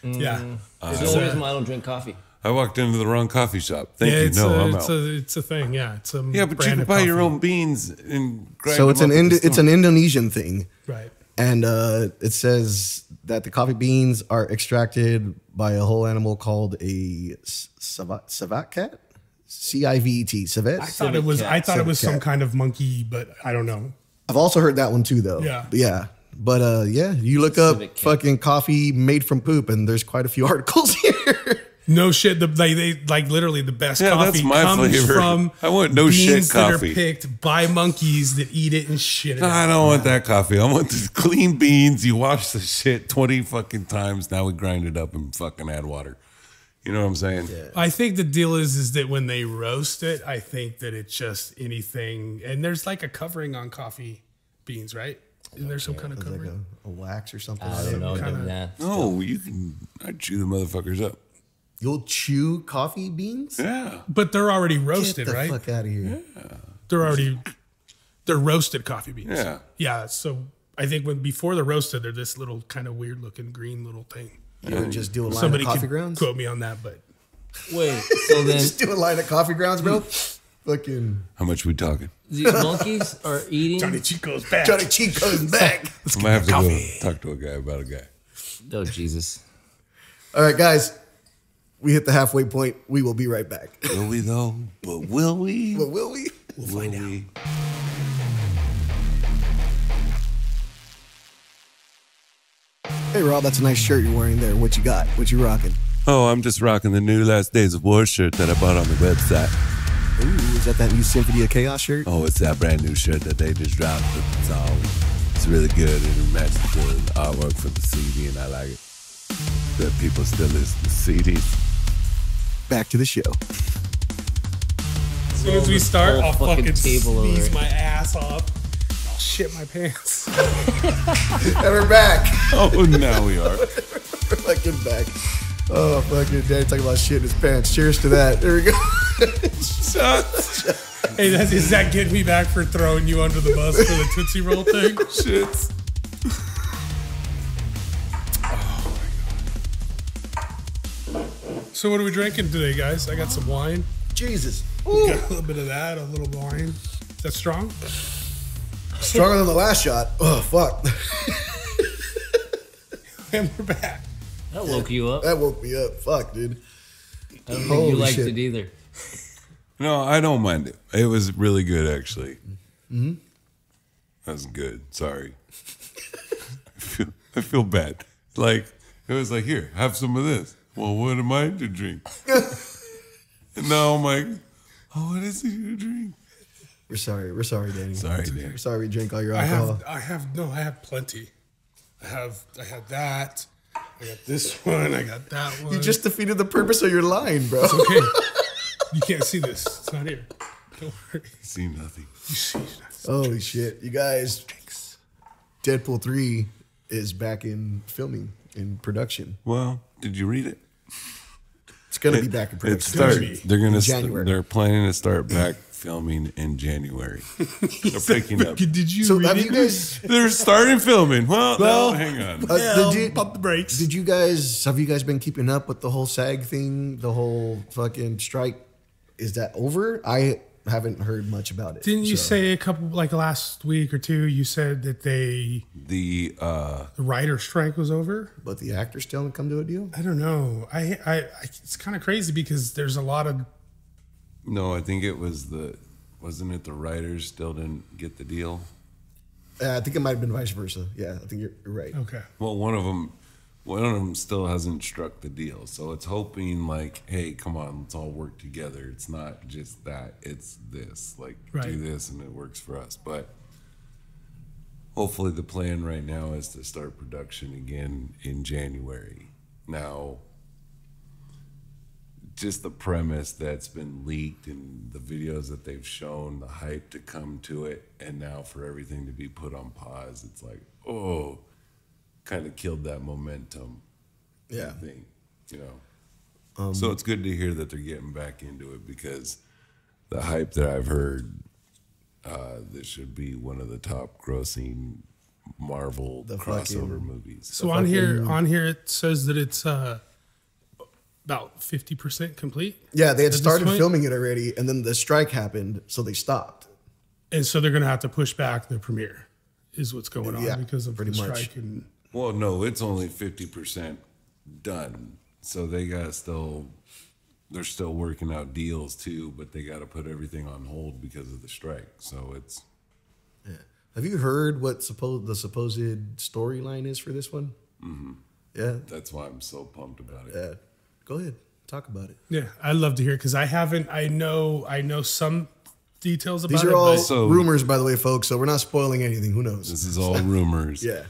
Mm. Yeah. Uh, there's no reason why I don't drink coffee. I walked into the wrong coffee shop. Thank yeah, you. No, a, I'm it's out. A, it's a thing. Yeah, it's a yeah. But brand you can buy coffee. your own beans and grind so it's them an Indo it's an Indonesian thing, right? And uh, it says that the coffee beans are extracted by a whole animal called a civet, civet cat, C I V E T. Civet. I thought it was. Cat. I thought civet it was cat. some kind of monkey, but I don't know. I've also heard that one too, though. Yeah. Yeah. But uh, yeah, you look up fucking coffee made from poop, and there's quite a few articles here. No shit, the, like they like literally the best yeah, coffee that's my comes flavor. from I want no beans shit coffee. that are picked by monkeys that eat it and shit. No, I don't want that coffee. I want the clean beans. You wash the shit twenty fucking times. Now we grind it up and fucking add water. You know what I'm saying? Yeah. I think the deal is is that when they roast it, I think that it's just anything. And there's like a covering on coffee beans, right? Isn't there some kind of covering? Like a, a wax or something? I don't know. Kind of, nah, no, you can. I chew the motherfuckers up. You'll chew coffee beans? Yeah. But they're already roasted, right? Get the fuck out of here. Yeah. They're already, they're roasted coffee beans. Yeah. Yeah, so I think when before they're roasted, they're this little kind of weird looking green little thing. You would just do a line of coffee grounds? Somebody could quote me on that, but. Wait, so then. Just do a line of coffee grounds, bro? Fucking. How much we talking? These monkeys are eating. Johnny Chico's back. Johnny Chico's back. I'm going to have to go talk to a guy about a guy. Oh, Jesus. All right, guys. We hit the halfway point. We will be right back. Will we though? But will we? But will we? We'll will find we? out. Hey, Rob, that's a nice shirt you're wearing there. What you got? What you rocking? Oh, I'm just rocking the new Last Days of War shirt that I bought on the website. Ooh, is that that new Symphony of Chaos shirt? Oh, it's that brand new shirt that they just dropped. It's all, it's really good. It matches the artwork for the C D, and I like it. That people still listen to C Ds. Back to the show. As soon as we start, I'll fucking, fucking sneeze my ass off. I'll shit my pants. And we're back. Oh, now we are. We're fucking back. Oh, fucking daddy talking about shit in his pants. Cheers to that. There we go. Hey, that's, is that getting me back for throwing you under the bus for the Tootsie Roll thing? Shit. So what are we drinking today, guys? I got some wine. Jesus. Ooh. We got a little bit of that, a little wine. Is that strong? Stronger than the last shot. Oh, fuck. And we're back. That woke you up. That woke me up. Fuck, dude. I don't Holy think you liked shit. It either. No, I don't mind it. It was really good, actually. Mm-hmm. That was good. Sorry. I, feel, I feel bad. Like, it was like, here, have some of this. Well, what am I to drink? And now I'm like, oh, what is it you drink? We're sorry. We're sorry, Danny. Sorry, Danny. We're sorry we drink all your alcohol. I have, I have, no, I have plenty. I have, I had that. I got this one. I got that one. You just defeated the purpose of your line, bro. It's okay. You can't see this. It's not here. Don't worry. You see nothing. You see nothing. Holy shit. You guys, drinks. Deadpool three is back in filming, in production. Well, did you read it? It's gonna it, be back in production. It starts, they're gonna. St they're planning to start back filming in January. They're picking that, up. Did you? So read have it? You guys? They're starting filming. Well, well no, hang on. Uh, well, did you, pop the brakes. Did you guys? Have you guys been keeping up with the whole SAG thing? The whole fucking strike. Is that over? I haven't heard much about it. Didn't you so. say a couple like last week or two? You said that they the uh, the writer strike was over, but the actors still haven't come to a deal. I don't know. I I, I it's kind of crazy because there's a lot of. No, I think it was the, wasn't it the writers still didn't get the deal? Uh, I think it might have been vice versa. Yeah, I think you're, you're right. Okay. Well, one of them, one of them still hasn't struck the deal. So it's hoping like, hey, come on, let's all work together. It's not just that, it's this. Like, right. do this and it works for us. But hopefully the plan right now is to start production again in January. Now... just the premise that's been leaked and the videos that they've shown, the hype to come to it, and now for everything to be put on pause, it's like, oh, kind of killed that momentum. Yeah. Thing, you know. Um, so it's good to hear that they're getting back into it because the hype that I've heard, uh, this should be one of the top grossing Marvel crossover movies. So on here, on here it says that it's... Uh, about fifty percent complete. Yeah, they had started filming it already, and then the strike happened, so they stopped. And so they're going to have to push back the premiere, is what's going on, because of the strike. And well, no, it's only fifty percent done. So they got to still, they're still working out deals too, but they got to put everything on hold because of the strike. So it's. Yeah. Have you heard what supposed the supposed storyline is for this one? Mm-hmm. Yeah. That's why I'm so pumped about it. Yeah. Go ahead, talk about it. Yeah, I'd love to hear because I haven't. I know, I know some details about it. These are all so, rumors, by the way, folks. So we're not spoiling anything. Who knows? This is all rumors. Yeah,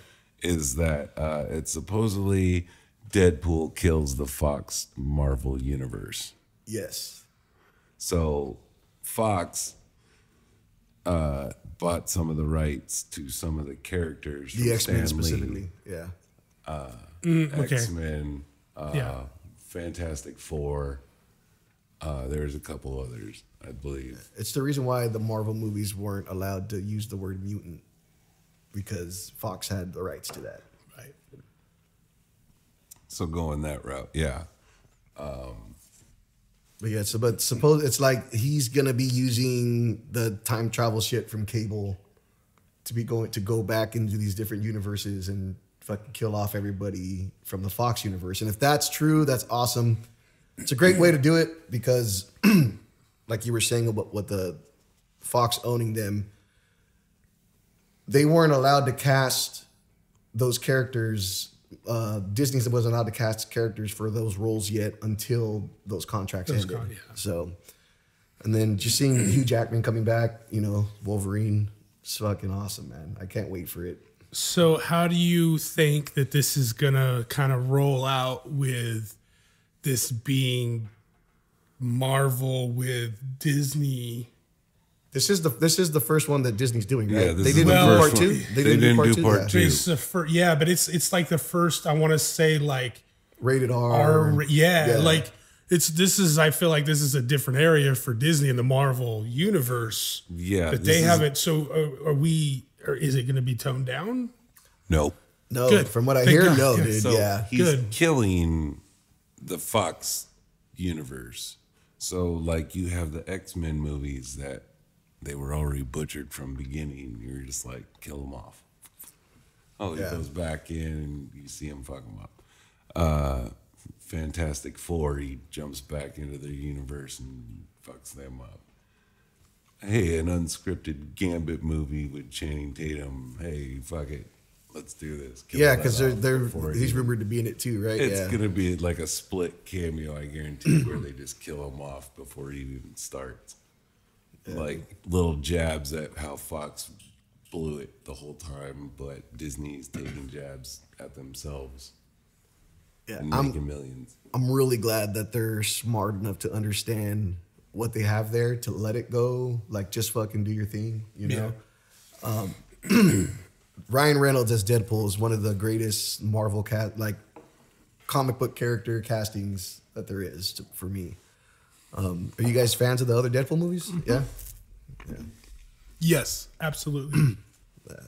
is that uh, it's supposedly Deadpool kills the Fox Marvel universe. Yes. So Fox uh, bought some of the rights to some of the characters. The X-Men specifically. Yeah. Uh, mm, okay. X-Men. Uh, yeah. Fantastic Four. Uh, there's a couple others, I believe. It's the reason why the Marvel movies weren't allowed to use the word mutant because Fox had the rights to that. Right. So going that route, yeah. Um, but yeah, so but suppose it's like he's gonna be using the time travel shit from Cable to be going to go back into these different universes and. Fucking kill off everybody from the Fox universe. And if that's true, that's awesome. It's a great way to do it because like you were saying about what the Fox owning them, they weren't allowed to cast those characters uh, Disney wasn't allowed to cast characters for those roles yet until those contracts those ended. Con yeah. So, and then just seeing Hugh Jackman coming back, you know, Wolverine, it's fucking awesome, man. I can't wait for it. So how do you think that this is going to kind of roll out with this being Marvel with Disney? This is the this is the first one that Disney's doing, right? Yeah, they didn't well, do part two. They, they didn't, didn't do part, do part two. two. First, yeah, but it's it's like the first. I want to say like rated R. R yeah, yeah, like it's this is. I feel like this is a different area for Disney in the Marvel universe. Yeah, but they haven't. So are, are we? Or is it going to be toned down? No, no. Good. From what I Thank hear, God. no, dude. So yeah, he's Good. killing the Fox universe. So like you have the X-Men movies that. They were already butchered from beginning. You're just like, kill them off. Oh, he yeah. goes back in and you see him fuck them up. Uh, Fantastic Four, he jumps back into their universe and fucks them up. Hey, an unscripted Gambit movie with Channing Tatum. Hey, fuck it. Let's do this. Kill yeah, because they're, they're, he's even. rumored to be in it too, right? It's yeah. going to be like a split cameo, I guarantee, where they just kill him off before he even starts. Like little jabs at how Fox blew it the whole time, but Disney's taking jabs at themselves. Yeah, and making I'm, millions. I'm really glad that they're smart enough to understand what they have there to let it go. Like, just fucking do your thing, you know? Yeah. Um, Ryan Reynolds as Deadpool is one of the greatest Marvel cat like comic book character castings that there is to, for me. Um, are you guys fans of the other Deadpool movies? Mm-hmm. Yeah? yeah. Yes, absolutely.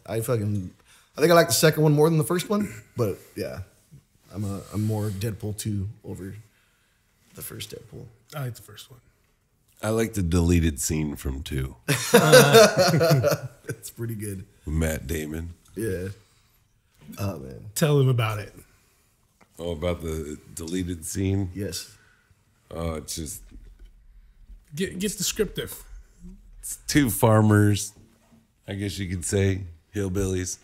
I fucking, I think I like the second one more than the first one, but yeah, I'm a, I'm more Deadpool two over the first Deadpool. I like the first one. I like the deleted scene from two. Uh, it's pretty good. Matt Damon. Yeah. Oh man. Tell him about it. Oh, about the deleted scene? Yes. Oh, it's just. Get, get descriptive. It's two farmers, I guess you could say, hillbillies,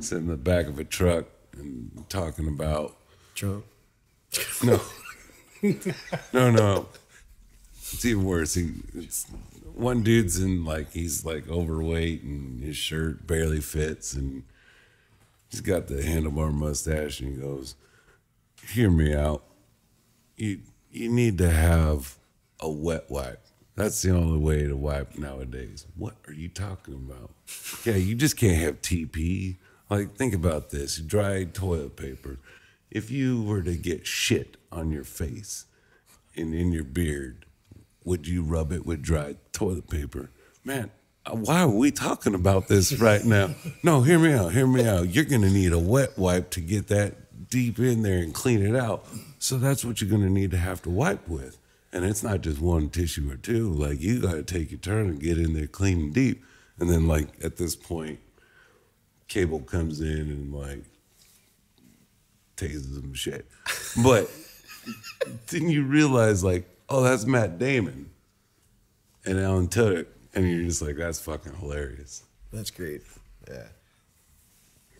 sitting in the back of a truck and talking about Trump. No, no, no. It's even worse. He, it's, one dude's in like he's like overweight and his shirt barely fits, and he's got the handlebar mustache, and he goes, "Hear me out. You you need to have." A wet wipe. That's the only way to wipe nowadays. What are you talking about? Yeah, you just can't have T P. Like, think about this. Dry toilet paper. If you were to get shit on your face and in your beard, would you rub it with dry toilet paper? Man, why are we talking about this right now? No, hear me out. Hear me out. You're going to need a wet wipe to get that deep in there and clean it out. So that's what you're going to need to have to wipe with. And it's not just one tissue or two. Like, you got to take your turn and get in there clean and deep. And then, like, at this point, Cable comes in and, like, tases him shit. But then you realize, like, oh, that's Matt Damon and Alan Tudyk. And you're just like, that's fucking hilarious. That's great. Yeah.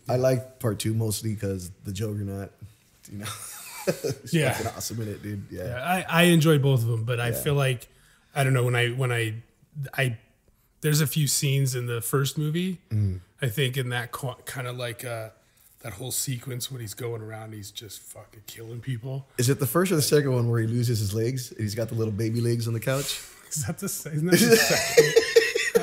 I like part two mostly because the Juggernaut, you know. It's yeah, fucking awesome in it, dude. Yeah, yeah I, I enjoy both of them, but I yeah. feel like I don't know when I when I I there's a few scenes in the first movie. Mm. I think in that kind of like uh, that whole sequence when he's going around, he's just fucking killing people. Is it the first or the second one where he loses his legs and he's got the little baby legs on the couch? Is that the same?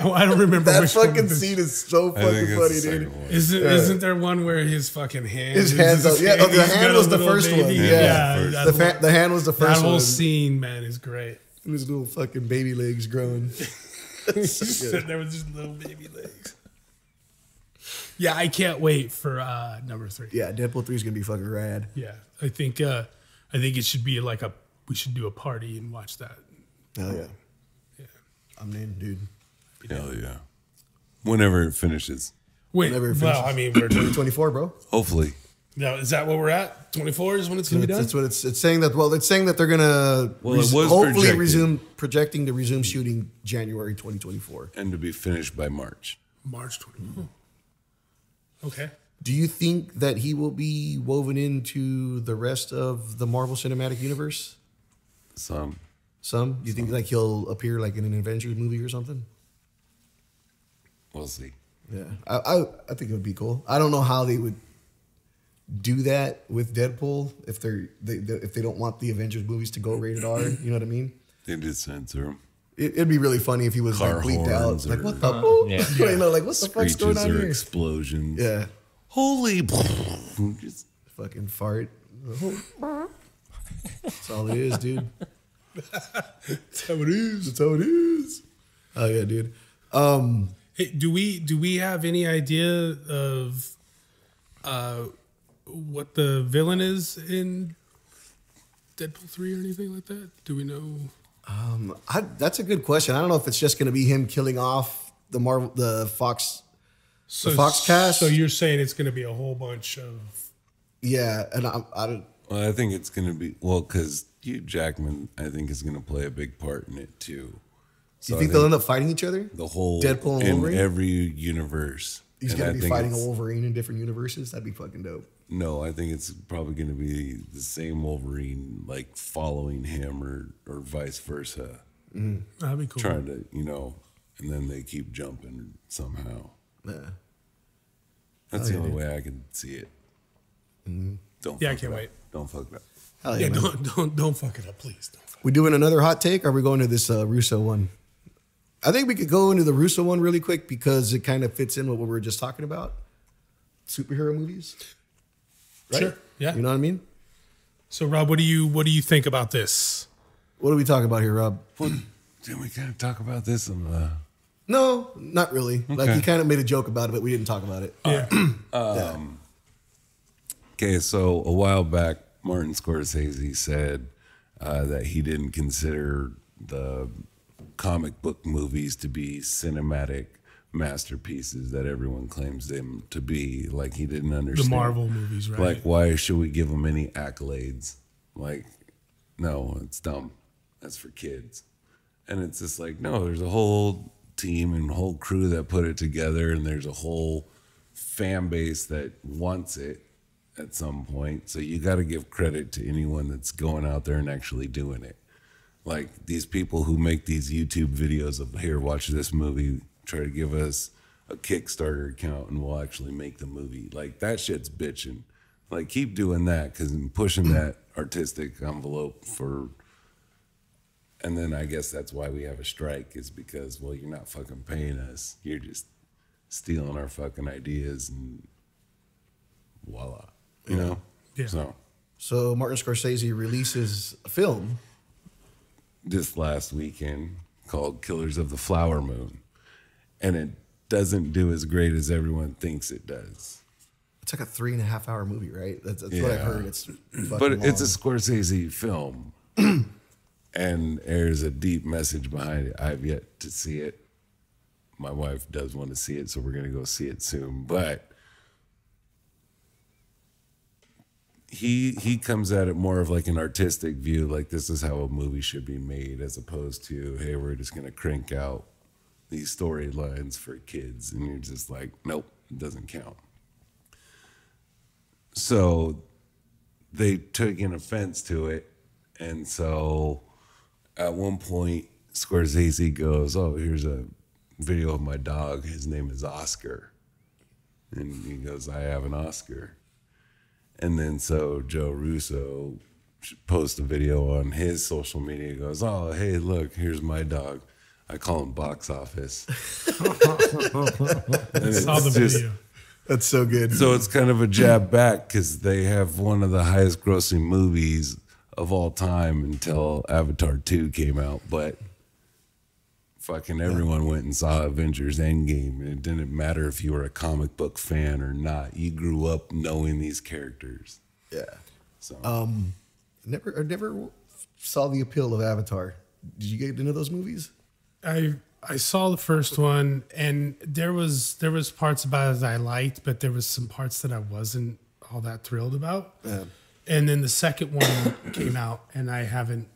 Oh, I don't remember that which fucking one scene is so fucking funny, dude. Is it, yeah. Isn't there one where his fucking hand? His hands up. Yeah, oh, the hand was the first baby. one. Yeah, yeah, yeah the, the, the hand was the first one. That whole one. scene, man, is great. And his little fucking baby legs growing. So there was just little baby legs. Yeah, I can't wait for uh, number three. Yeah, Deadpool three is gonna be fucking rad. Yeah, I think uh, I think it should be like a we should do a party and watch that. Oh yeah, yeah. I'm named, dude. Hell yeah. Whenever it finishes. Wait, Whenever it finishes. Well, I mean, we're twenty-four, bro. Hopefully. Now, is that what we're at? twenty-four is when it's going to be done? That's what it's, it's saying that, well, it's saying that they're going to well, res hopefully projected. resume, projecting to resume shooting January twenty twenty-four. And to be finished by March. March twenty-four. Mm-hmm. Okay. Do you think that he will be woven into the rest of the Marvel Cinematic Universe? Some. Some? You Some. think like he'll appear like in an Avengers movie or something? We'll see. Yeah, I, I I think it would be cool. I don't know how they would do that with Deadpool if they're they, they if they don't want the Avengers movies to go rated R. You know what I mean? They just censor him. It, it'd be really funny if he was Car like bleeped out, or, like what the uh, yeah. yeah. you know, like what the fuck's going on here? Explosions. Yeah. Holy just fucking fart. That's all it is, dude. That's how it is. That's how it is. Oh yeah, dude. Um. Hey, do we do we have any idea of uh, what the villain is in Deadpool three or anything like that? Do we know? Um, I, that's a good question. I don't know if it's just going to be him killing off the Marvel, the Fox, so, the Fox cast. So you're saying it's going to be a whole bunch of yeah, and I, I don't. Well, I think it's going to be well because Hugh Jackman, I think, is going to play a big part in it too. So you think, think they'll end up fighting each other? The whole Deadpool and Wolverine? In every universe. He's going to be fighting a Wolverine in different universes? That'd be fucking dope. No, I think it's probably going to be the same Wolverine, like, following him or, or vice versa. Mm. That'd be cool. Trying to, you know, and then they keep jumping somehow. Yeah. That's the only way I can see it. Mm-hmm. Don't yeah, I can't wait. Don't fuck it up. Hell yeah, yeah don't, don't, don't fuck it up, please. Don't fuck we doing another hot take, or are we going to this uh, Russo one? I think we could go into the Russo one really quick because it kind of fits in with what we were just talking about. Superhero movies. Right? Sure. Yeah. You know what I mean? So Rob, what do you what do you think about this? What are we talking about here, Rob? Well, didn't we kind of talk about this on the... No, not really. Okay. Like you kind of made a joke about it, but we didn't talk about it. Yeah. um, okay, so a while back, Martin Scorsese said uh, that he didn't consider the comic book movies to be cinematic masterpieces that everyone claims them to be. Like he didn't understand the Marvel movies, right? Like why should we give them any accolades? Like no, it's dumb. That's for kids. And it's just like no, there's a whole team and whole crew that put it together, and there's a whole fan base that wants it at some point. So you got to give credit to anyone that's going out there and actually doing it. Like these people who make these YouTube videos of here, watch this movie, try to give us a Kickstarter account and we'll actually make the movie. Like that shit's bitching. Like keep doing that because I'm pushing that artistic envelope for, and then I guess that's why we have a strike is because, well, you're not fucking paying us. You're just stealing our fucking ideas and voila, you know? Yeah. So, so Martin Scorsese releases a film this last weekend called Killers of the Flower Moon, and it doesn't do as great as everyone thinks it does. It's like a three and a half hour movie, right? That's, that's yeah. what I've heard. It's but it's long. A Scorsese film, and there's a deep message behind it. I've yet to see it. My wife does want to see it, so we're gonna go see it soon. But He he comes at it more of like an artistic view, like this is how a movie should be made, as opposed to, hey, we're just gonna crank out these storylines for kids, and you're just like, nope, it doesn't count. So they took an offense to it, and so at one point Scorsese goes, oh, here's a video of my dog, his name is Oscar. And he goes, I have an Oscar. And then so Joe Russo posts a video on his social media, goes, oh, hey, look, here's my dog. I call him Box Office. And it's saw the just, video. That's so good. So it's kind of a jab back because they have one of the highest grossing movies of all time until Avatar two came out. But fucking everyone went and saw Avengers Endgame, and it didn't matter if you were a comic book fan or not. You grew up knowing these characters. Yeah. So um, never, I never saw the appeal of Avatar. Did you get into those movies? I I saw the first one, and there was there was parts about it that I liked, but there was some parts that I wasn't all that thrilled about. Yeah. And then the second one came out, and I haven't.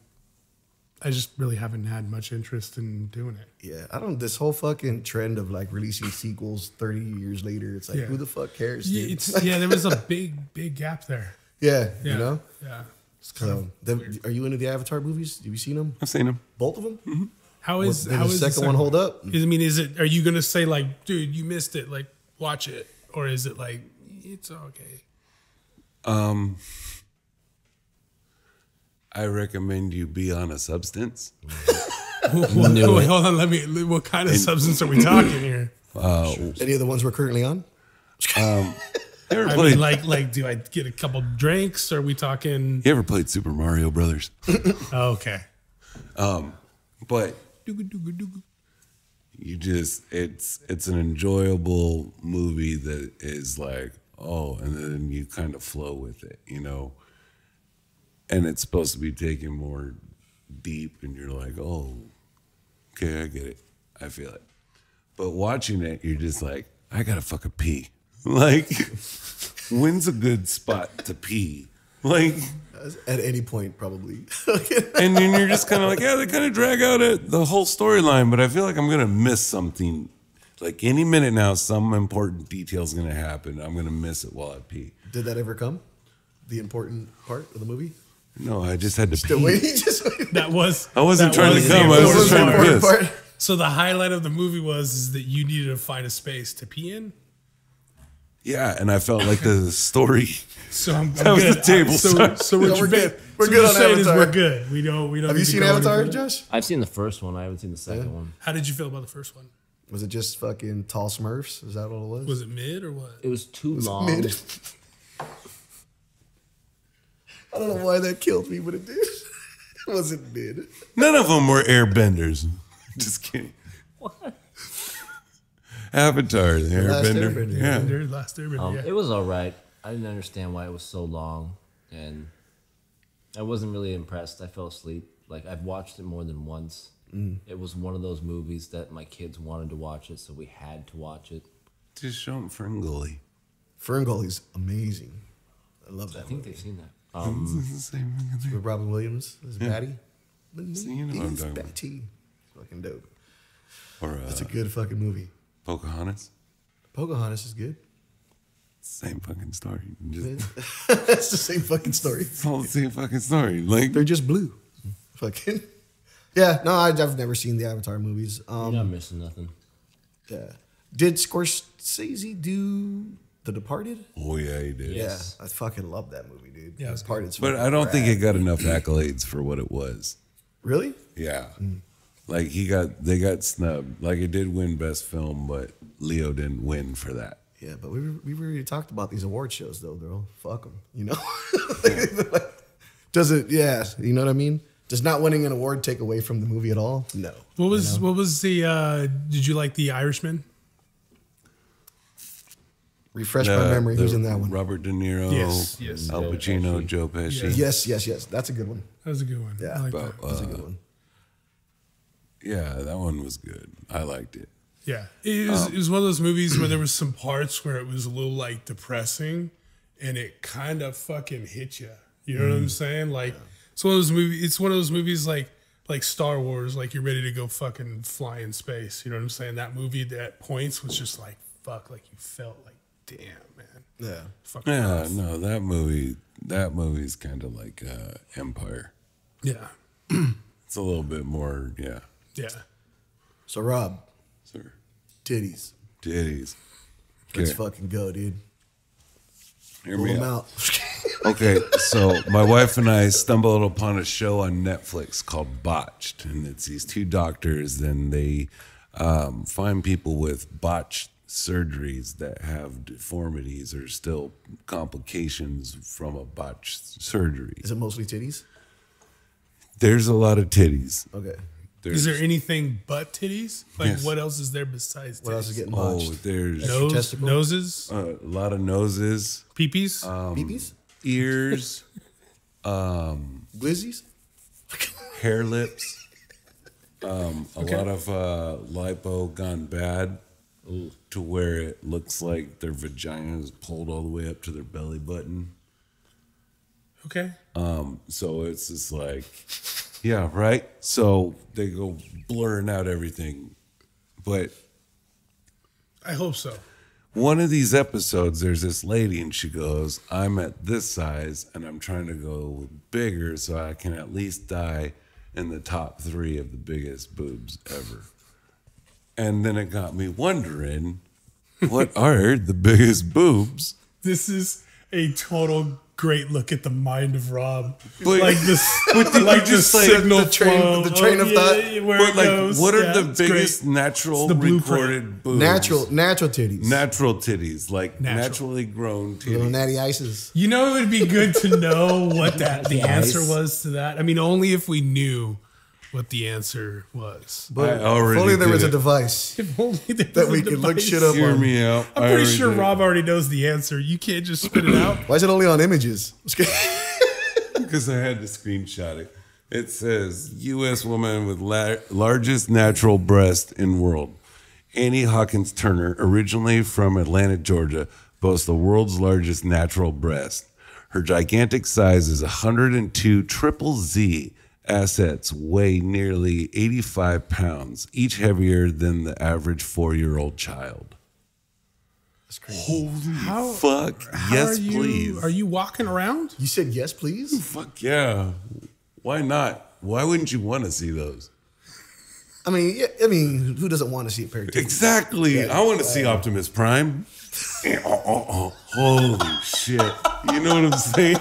I just really haven't had much interest in doing it. Yeah, I don't. This whole fucking trend of like releasing sequels thirty years later, it's like yeah. who the fuck cares? Dude? Yeah, it's, yeah, there was a big, big gap there. Yeah, yeah, you know. Yeah. It's kind so, of then, are you into the Avatar movies? Have you seen them? I've seen them. Both of them. Mm-hmm. How is well, how the is second the second one hold up? Is, I mean, is it? Are you gonna say like, dude, you missed it? Like, watch it, or is it like it's okay? Um. I recommend you be on a substance. what, wait, hold on, let me. What kind of and, substance are we talking here? Uh, Any of the ones we're currently on? Um, you ever I played, mean, like, like, do I get a couple drinks? Are we talking? You ever played Super Mario Brothers? oh, okay. Um, but you just it's it's an enjoyable movie that is like oh, and then you kind of flow with it, you know. And it's supposed to be taken more deep, and you're like, oh, okay, I get it. I feel it. But watching it, you're just like, I gotta fucking pee. Like, when's a good spot to pee? Like, at any point, probably. And then you're just kind of like, yeah, they kind of drag out a, the whole storyline, but I feel like I'm gonna miss something. Like, any minute now, some important detail's gonna happen. I'm gonna miss it while I pee. Did that ever come? The important part of the movie? No, I just had to Still pee. Waiting, just waiting. That was. I wasn't trying was to come. I was just trying to piss. Part. So the highlight of the movie was is that you needed to find a space to pee in. Yeah, and I felt like the story. So I'm, I'm that good. was the table. I, so, so, so we're, we're good. We're so good on Avatar. Is we're good. We don't. We don't. Have you seen Avatar, Josh? I've seen the first one. I haven't seen the second yeah. one. How did you feel about the first one? Was it just fucking tall Smurfs? Is that what it was? Was it mid or what? It was too was long. Mid? I don't know why that killed me, but it did. It wasn't mid. None of them were airbenders. Just kidding. What? Avatar, the airbender. Airbender. Yeah. Airbender, last airbender. Um, yeah. It was all right. I didn't understand why it was so long, and I wasn't really impressed. I fell asleep. Like, I've watched it more than once. Mm. It was one of those movies that my kids wanted to watch it, so we had to watch it. Just show them Ferngully. Ferngully's amazing. I love that I think movie. They've seen that. Um, it's the same thing. With Robin Williams as yeah. Batty. It's the universe. It's Batty. It's fucking dope. Or, uh, that's a good fucking movie. Pocahontas. Pocahontas is good. It's the same fucking story. Just, it's the same fucking story. It's all the same fucking story. Like they're just blue. Fucking. Yeah. No, I've never seen the Avatar movies. Um, You're not missing nothing. Yeah. Did Scorsese do The Departed? Oh, yeah, he did. Yes. Yeah, I fucking love that movie, dude. Yeah, Departed's But I don't rad. think it got enough accolades for what it was. Really? Yeah. Mm. Like, he got, they got snubbed. Like, it did win Best Film, but Leo didn't win for that. Yeah, but we we already talked about these award shows, though, girl. Fuck them, you know? like, like, does it, yeah, you know what I mean? Does not winning an award take away from the movie at all? No. What was, you know? What was the, uh, did you like The Irishman? Refresh no, my memory. Who's in that one? Robert De Niro, yes, yes. Al Pacino, yeah, Joe Pesci. Yes. yes, yes, yes. That's a good one. That was a good one. Yeah, I like but, that. Uh, That's a good one. Yeah, that one was good. I liked it. Yeah, it was, um, it was one of those movies where there was some parts where it was a little like depressing, and it kind of fucking hit you. You know mm, what I'm saying? Like yeah. it's one of those movies. It's one of those movies like like Star Wars. Like you're ready to go fucking fly in space. You know what I'm saying? That movie at points was just like fuck. Like you felt like. Damn, man. Yeah. Fuck yeah, no, that movie, that movie's kind of like uh, Empire. Yeah. It's a little bit more, yeah. Yeah. So, Rob. Sir. Titties. Titties. Let's okay. fucking go, dude. Hear Pull me them out. out. Okay, so my wife and I stumbled upon a show on Netflix called Botched, and it's these two doctors, and they um, find people with botched surgeries that have deformities or still complications from a botched surgery. Is it mostly titties? There's a lot of titties. Okay. There's is there anything but titties? Like yes. what else is there besides titties? What else is getting botched? Oh, there's Nose, noses. Uh, a lot of noses. Peepees. Um, Peepees. Ears. um, Glizzies. Hair lips. Um, a okay. lot of uh, lipo gone bad. Ooh. To where it looks like their vagina is pulled all the way up to their belly button. Okay. Um. So it's just like Yeah, right? So they go blurring out everything. But I hope so. One of these episodes, there's this lady, and she goes, I'm at this size, and I'm trying to go bigger so I can at least die in the top three of the biggest boobs ever. And then it got me wondering, what are the biggest boobs? This is a total great look at the mind of Rob. But, like this, but like just signal the train, flow, the train oh, of yeah, thought. Where but it like, goes. What are yeah, the biggest great. natural the recorded boobs? Natural, natural titties. Natural titties, like natural. naturally grown titties. Little natty ices. You know, it would be good to know what that the answer was to that. I mean, only if we knew what the answer was. But I already if only there was it. a device if only there was that we could look shit up Hear on. Me out. I'm pretty sure Rob it. already knows the answer. You can't just spit it out. Why is it only on images? Because I had to screenshot it. It says, U S woman with la largest natural breast in world. Annie Hawkins Turner, originally from Atlanta, Georgia, boasts the world's largest natural breast. Her gigantic size is one hundred two triple Z. Assets weigh nearly eighty-five pounds, each heavier than the average four-year-old child. That's crazy. Holy how, fuck! How yes, are you, please. Are you walking around? You said yes, please. Oh, fuck yeah! Why not? Why wouldn't you want to see those? I mean, I mean, who doesn't want to see a pair of titties? Exactly. Yeah, I want to uh, see Optimus Prime. oh, oh, oh. Holy shit! You know what I'm saying?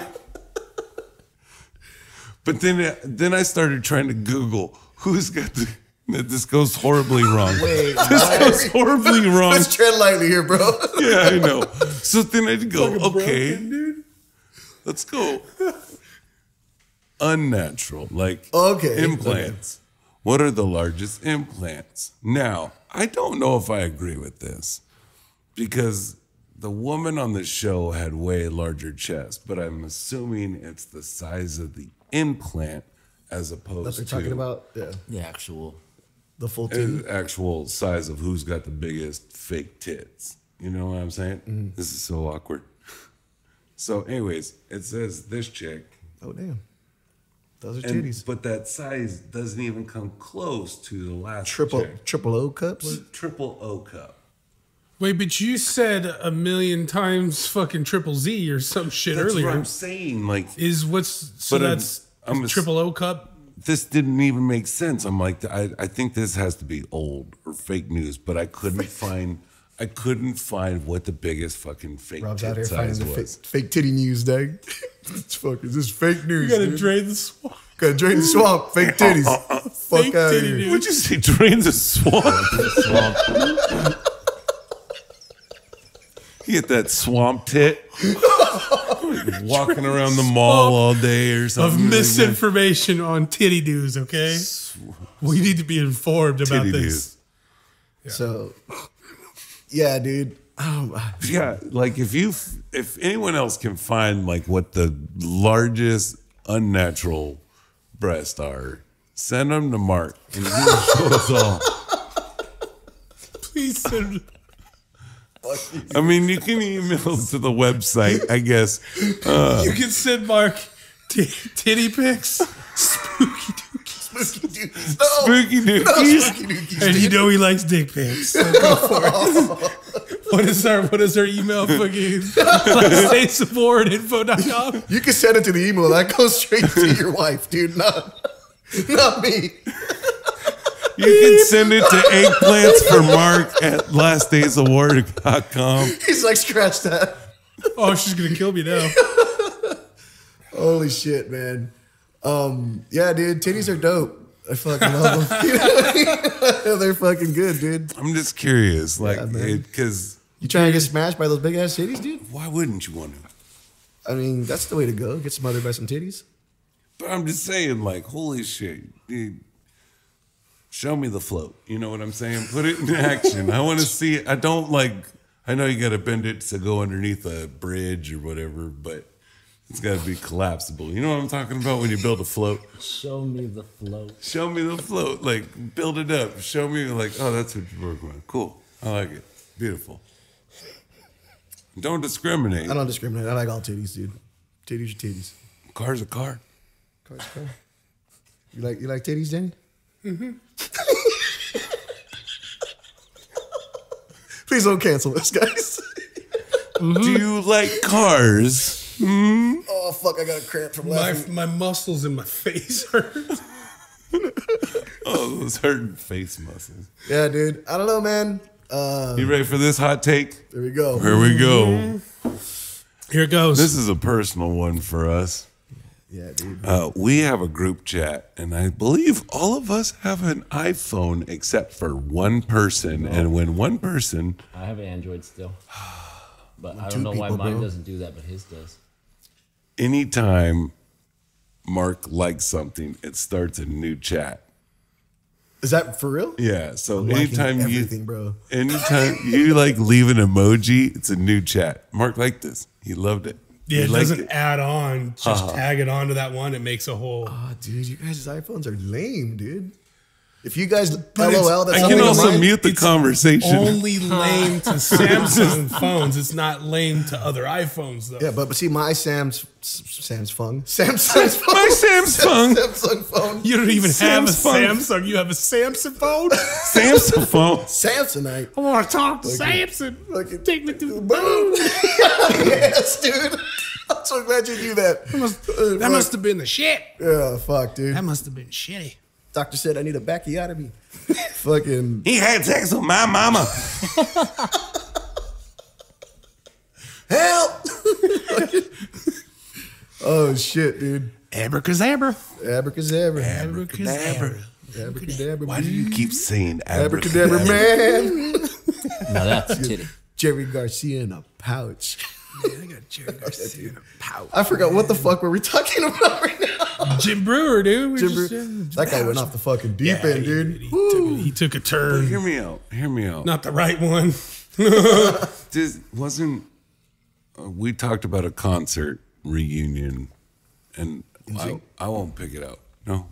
But then, then I started trying to Google who's got the. This goes horribly wrong. Wait, this what? goes horribly wrong. Let's tread lightly here, bro. Yeah, I know. So then I'd go, like okay, dude, let's go. Unnatural, like okay, implants. Okay. What are the largest implants? Now, I don't know if I agree with this because the woman on the show had way larger chest, but I'm assuming it's the size of the implant as opposed That's what to talking about yeah. the actual the full tit. actual size of who's got the biggest fake tits. You know what I'm saying? Mm. This is so awkward. So anyways, it says this chick. Oh damn. Those are and, titties. But that size doesn't even come close to the last triple chick. triple O cups? Triple O cup. Wait, but you said a million times fucking triple Z or some shit that's earlier. That's what I'm saying. Like, is what's so that's I'm, I'm a, triple O cup? This didn't even make sense. I'm like, I, I think this has to be old or fake news, but I couldn't find, I couldn't find what the biggest fucking fake Rob's tit out here size finding was. The fake, fake titty news, dang. It's fucking this is fake news. You gotta dude. drain the swamp. Gotta drain the swamp. Fake titties. Uh, uh, uh, Fuck fake out titty here. Would you say drain the swamp? You get that swamp tit walking around the mall all day or something. Of misinformation on titty doos, okay? We need to be informed about titty this. Yeah. So, yeah, dude. Oh, yeah, like if you, if anyone else can find like what the largest unnatural breasts are, send them to Mark and he'll show us all. Please send them. I mean, you can email to the website, I guess. Uh, you can send Mark titty pics, spooky dookies, spooky dookies, no, spooky dookies, no, spooky dookies and dude. You know he likes dick pics. So go for it. What is our what is our email? Fucking last days of war at info dot com. You can send it to the email. That goes straight to your wife, dude. Not, not me. You can send it to eggplants for Mark at last days of war dot com. He's like, scratch that. Oh, she's going to kill me now. Holy shit, man. Um, yeah, dude, titties are dope. I fucking love them. You know what I mean? They're fucking good, dude. I'm just curious. Like, because yeah, you trying to get smashed by those big ass titties, dude? Why wouldn't you want to? I mean, that's the way to go. Get smothered by some titties. But I'm just saying, like, holy shit, dude. Show me the float. You know what I'm saying? Put it in action. I want to see it. I don't like, I know you got to bend it to go underneath a bridge or whatever, but it's got to be collapsible. You know what I'm talking about when you build a float? Show me the float. Show me the float. Like, build it up. Show me, like, oh, that's what you're working on. Cool. I like it. Beautiful. Don't discriminate. I don't discriminate. I like all titties, dude. Titties are titties. Car's a car. Car's a car. You like you like titties, Jenny? Mm-hmm. Please don't cancel us, guys. Mm-hmm. Do you like cars? Mm-hmm. Oh fuck! I got a cramp from laughing. My, my muscles in my face hurt. Oh, those hurting face muscles. Yeah, dude. I don't know, man. Um, you ready for this hot take? There we go. Here we go. Here it goes. This is a personal one for us. Yeah, dude. Uh, we have a group chat, and I believe all of us have an iPhone except for one person. Oh. And when one person, I have an Android still, but I don't know why mine bro. doesn't do that, but his does. Anytime Mark likes something, it starts a new chat. Is that for real? Yeah. So anytime you, bro. anytime you like leave an emoji, it's a new chat. Mark liked this. He loved it. Yeah, he it doesn't it. add on. Just uh-huh. tag it onto that one. It makes a whole. Oh, dude, you guys' iPhones are lame, dude. If you guys, but LOL, that's I can also mute the it's conversation. Only lame to Samsung phones. It's not lame to other iPhones though. Yeah, but, but see, my Sam's Sam's phone, Samsung's phone, my Sam's phone, Samsung phone. You don't even Sam's have a phone. Samsung. You have a Samsung phone. Samsung phone. Samsonite. I want to talk to like Samson. It, like it, Take me to the moon. Yes, dude. I'm so glad you knew that. That must, uh, that must have been the shit. Yeah, fuck, dude. That must have been shitty. Doctor said I need a bacchiotomy. Fucking. He had sex with my mama. Help! Oh shit, dude. Abracazabra. Abracazabra. Abracazabra. Abracadabra. Why do you keep saying abracadabra, man? Now that's a titty. Jerry Garcia in a pouch. Man, I got Jerry Garcia in a pouch. I forgot man. what the fuck were we talking about right now. Jim Brewer, dude. Jim Brewer. Just, that guy went off the fucking deep yeah, end, dude. He, he, took, he took a turn. But hear me out. Hear me out. Not the right one. This wasn't. Uh, we talked about a concert reunion, and I, I won't pick it out. No,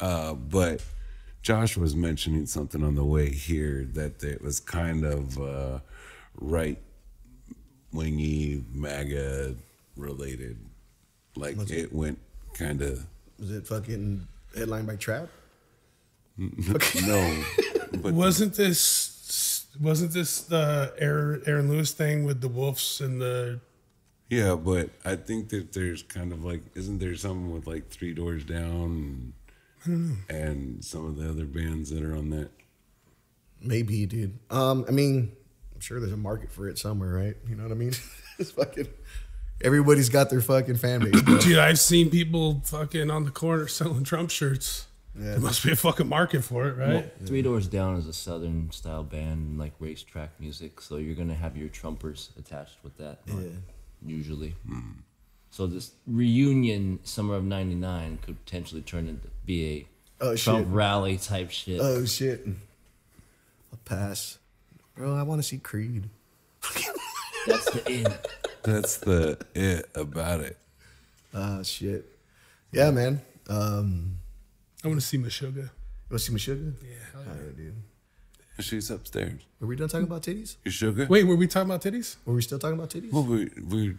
uh, but Josh was mentioning something on the way here that it was kind of uh, right wingy, MAGA related. Like What's it, it went. Kind of. Was it fucking headlined by Trap? Okay. No. But wasn't this wasn't this the Aaron, Aaron Lewis thing with the wolves and the? Yeah, but I think that there's kind of like, isn't there something with like Three Doors Down and, I don't know. and some of the other bands that are on that? Maybe, dude. Um, I mean, I'm sure there's a market for it somewhere, right? You know what I mean? It's fucking. Everybody's got their fucking fan base, bro. Dude, I've seen people fucking on the corner selling Trump shirts. Yeah, there must be a fucking market for it, right? Well, Three Doors Down is a Southern style band, like racetrack music, so you're going to have your Trumpers attached with that, yeah. usually. Mm. So this reunion, summer of ninety-nine, could potentially turn into be a oh, Trump shit. rally type shit. Oh, shit. I'll pass. Bro, I want to see Creed. That's the end. That's the it about it. Ah, uh, shit. Yeah, man. Um, I want to see Meshuggah. You want to see Meshuggah? Yeah. Hell yeah. All right, dude. She's upstairs. Were we done talking about titties? Meshuggah? Wait, were we talking about titties? Were we still talking about titties? Well, we we,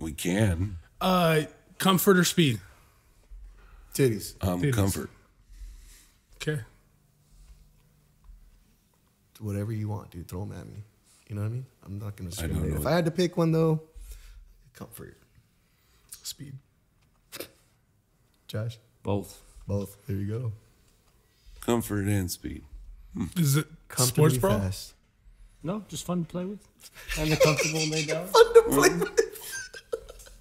we can. Uh, comfort or speed? Titties. Um, titties. Comfort. Okay. Whatever you want, dude. Throw them at me. You know what I mean? I'm not going to discriminate. If I had to pick one, though, comfort. Speed. Josh? Both. Both. There you go. Comfort and speed. Is it sports bra? Fast. No, just fun to play with. And the comfortable and laid down. Fun to play mm-hmm. with.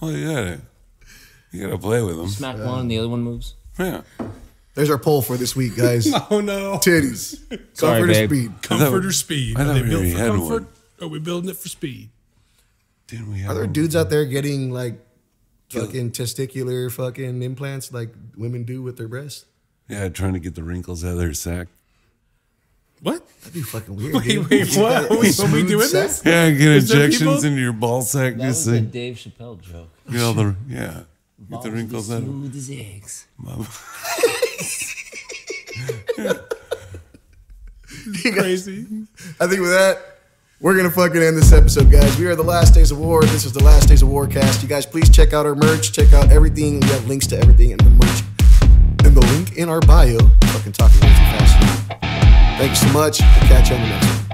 Well, you got to you gotta play with them. Smack yeah. one, the other one moves. Yeah. There's our poll for this week, guys. Oh, no. Titties. Sorry, comfort babe. or speed. Comfort or speed. I Are they built for comfort? Or are we building it for speed? Didn't we have Are there dudes one? out there getting, like, fucking yeah. testicular fucking implants like women do with their breasts? Yeah, trying to get the wrinkles out of their sack. What? That'd be fucking weird. Wait, dude. wait, what? Are we, are we doing sack? this? Yeah, get Is injections into your ball sack. That was a Dave Chappelle joke. Get all the, yeah. Get the wrinkles out. Smooth as eggs. Mama. Crazy. I think with that, we're gonna fucking end this episode, guys. We are the Last Days of War. This is the Last Days of War cast. You guys, please check out our merch. Check out everything. We have links to everything in the merch in our bio. Fucking talking way too fast. Thanks so much. Catch you on the next one.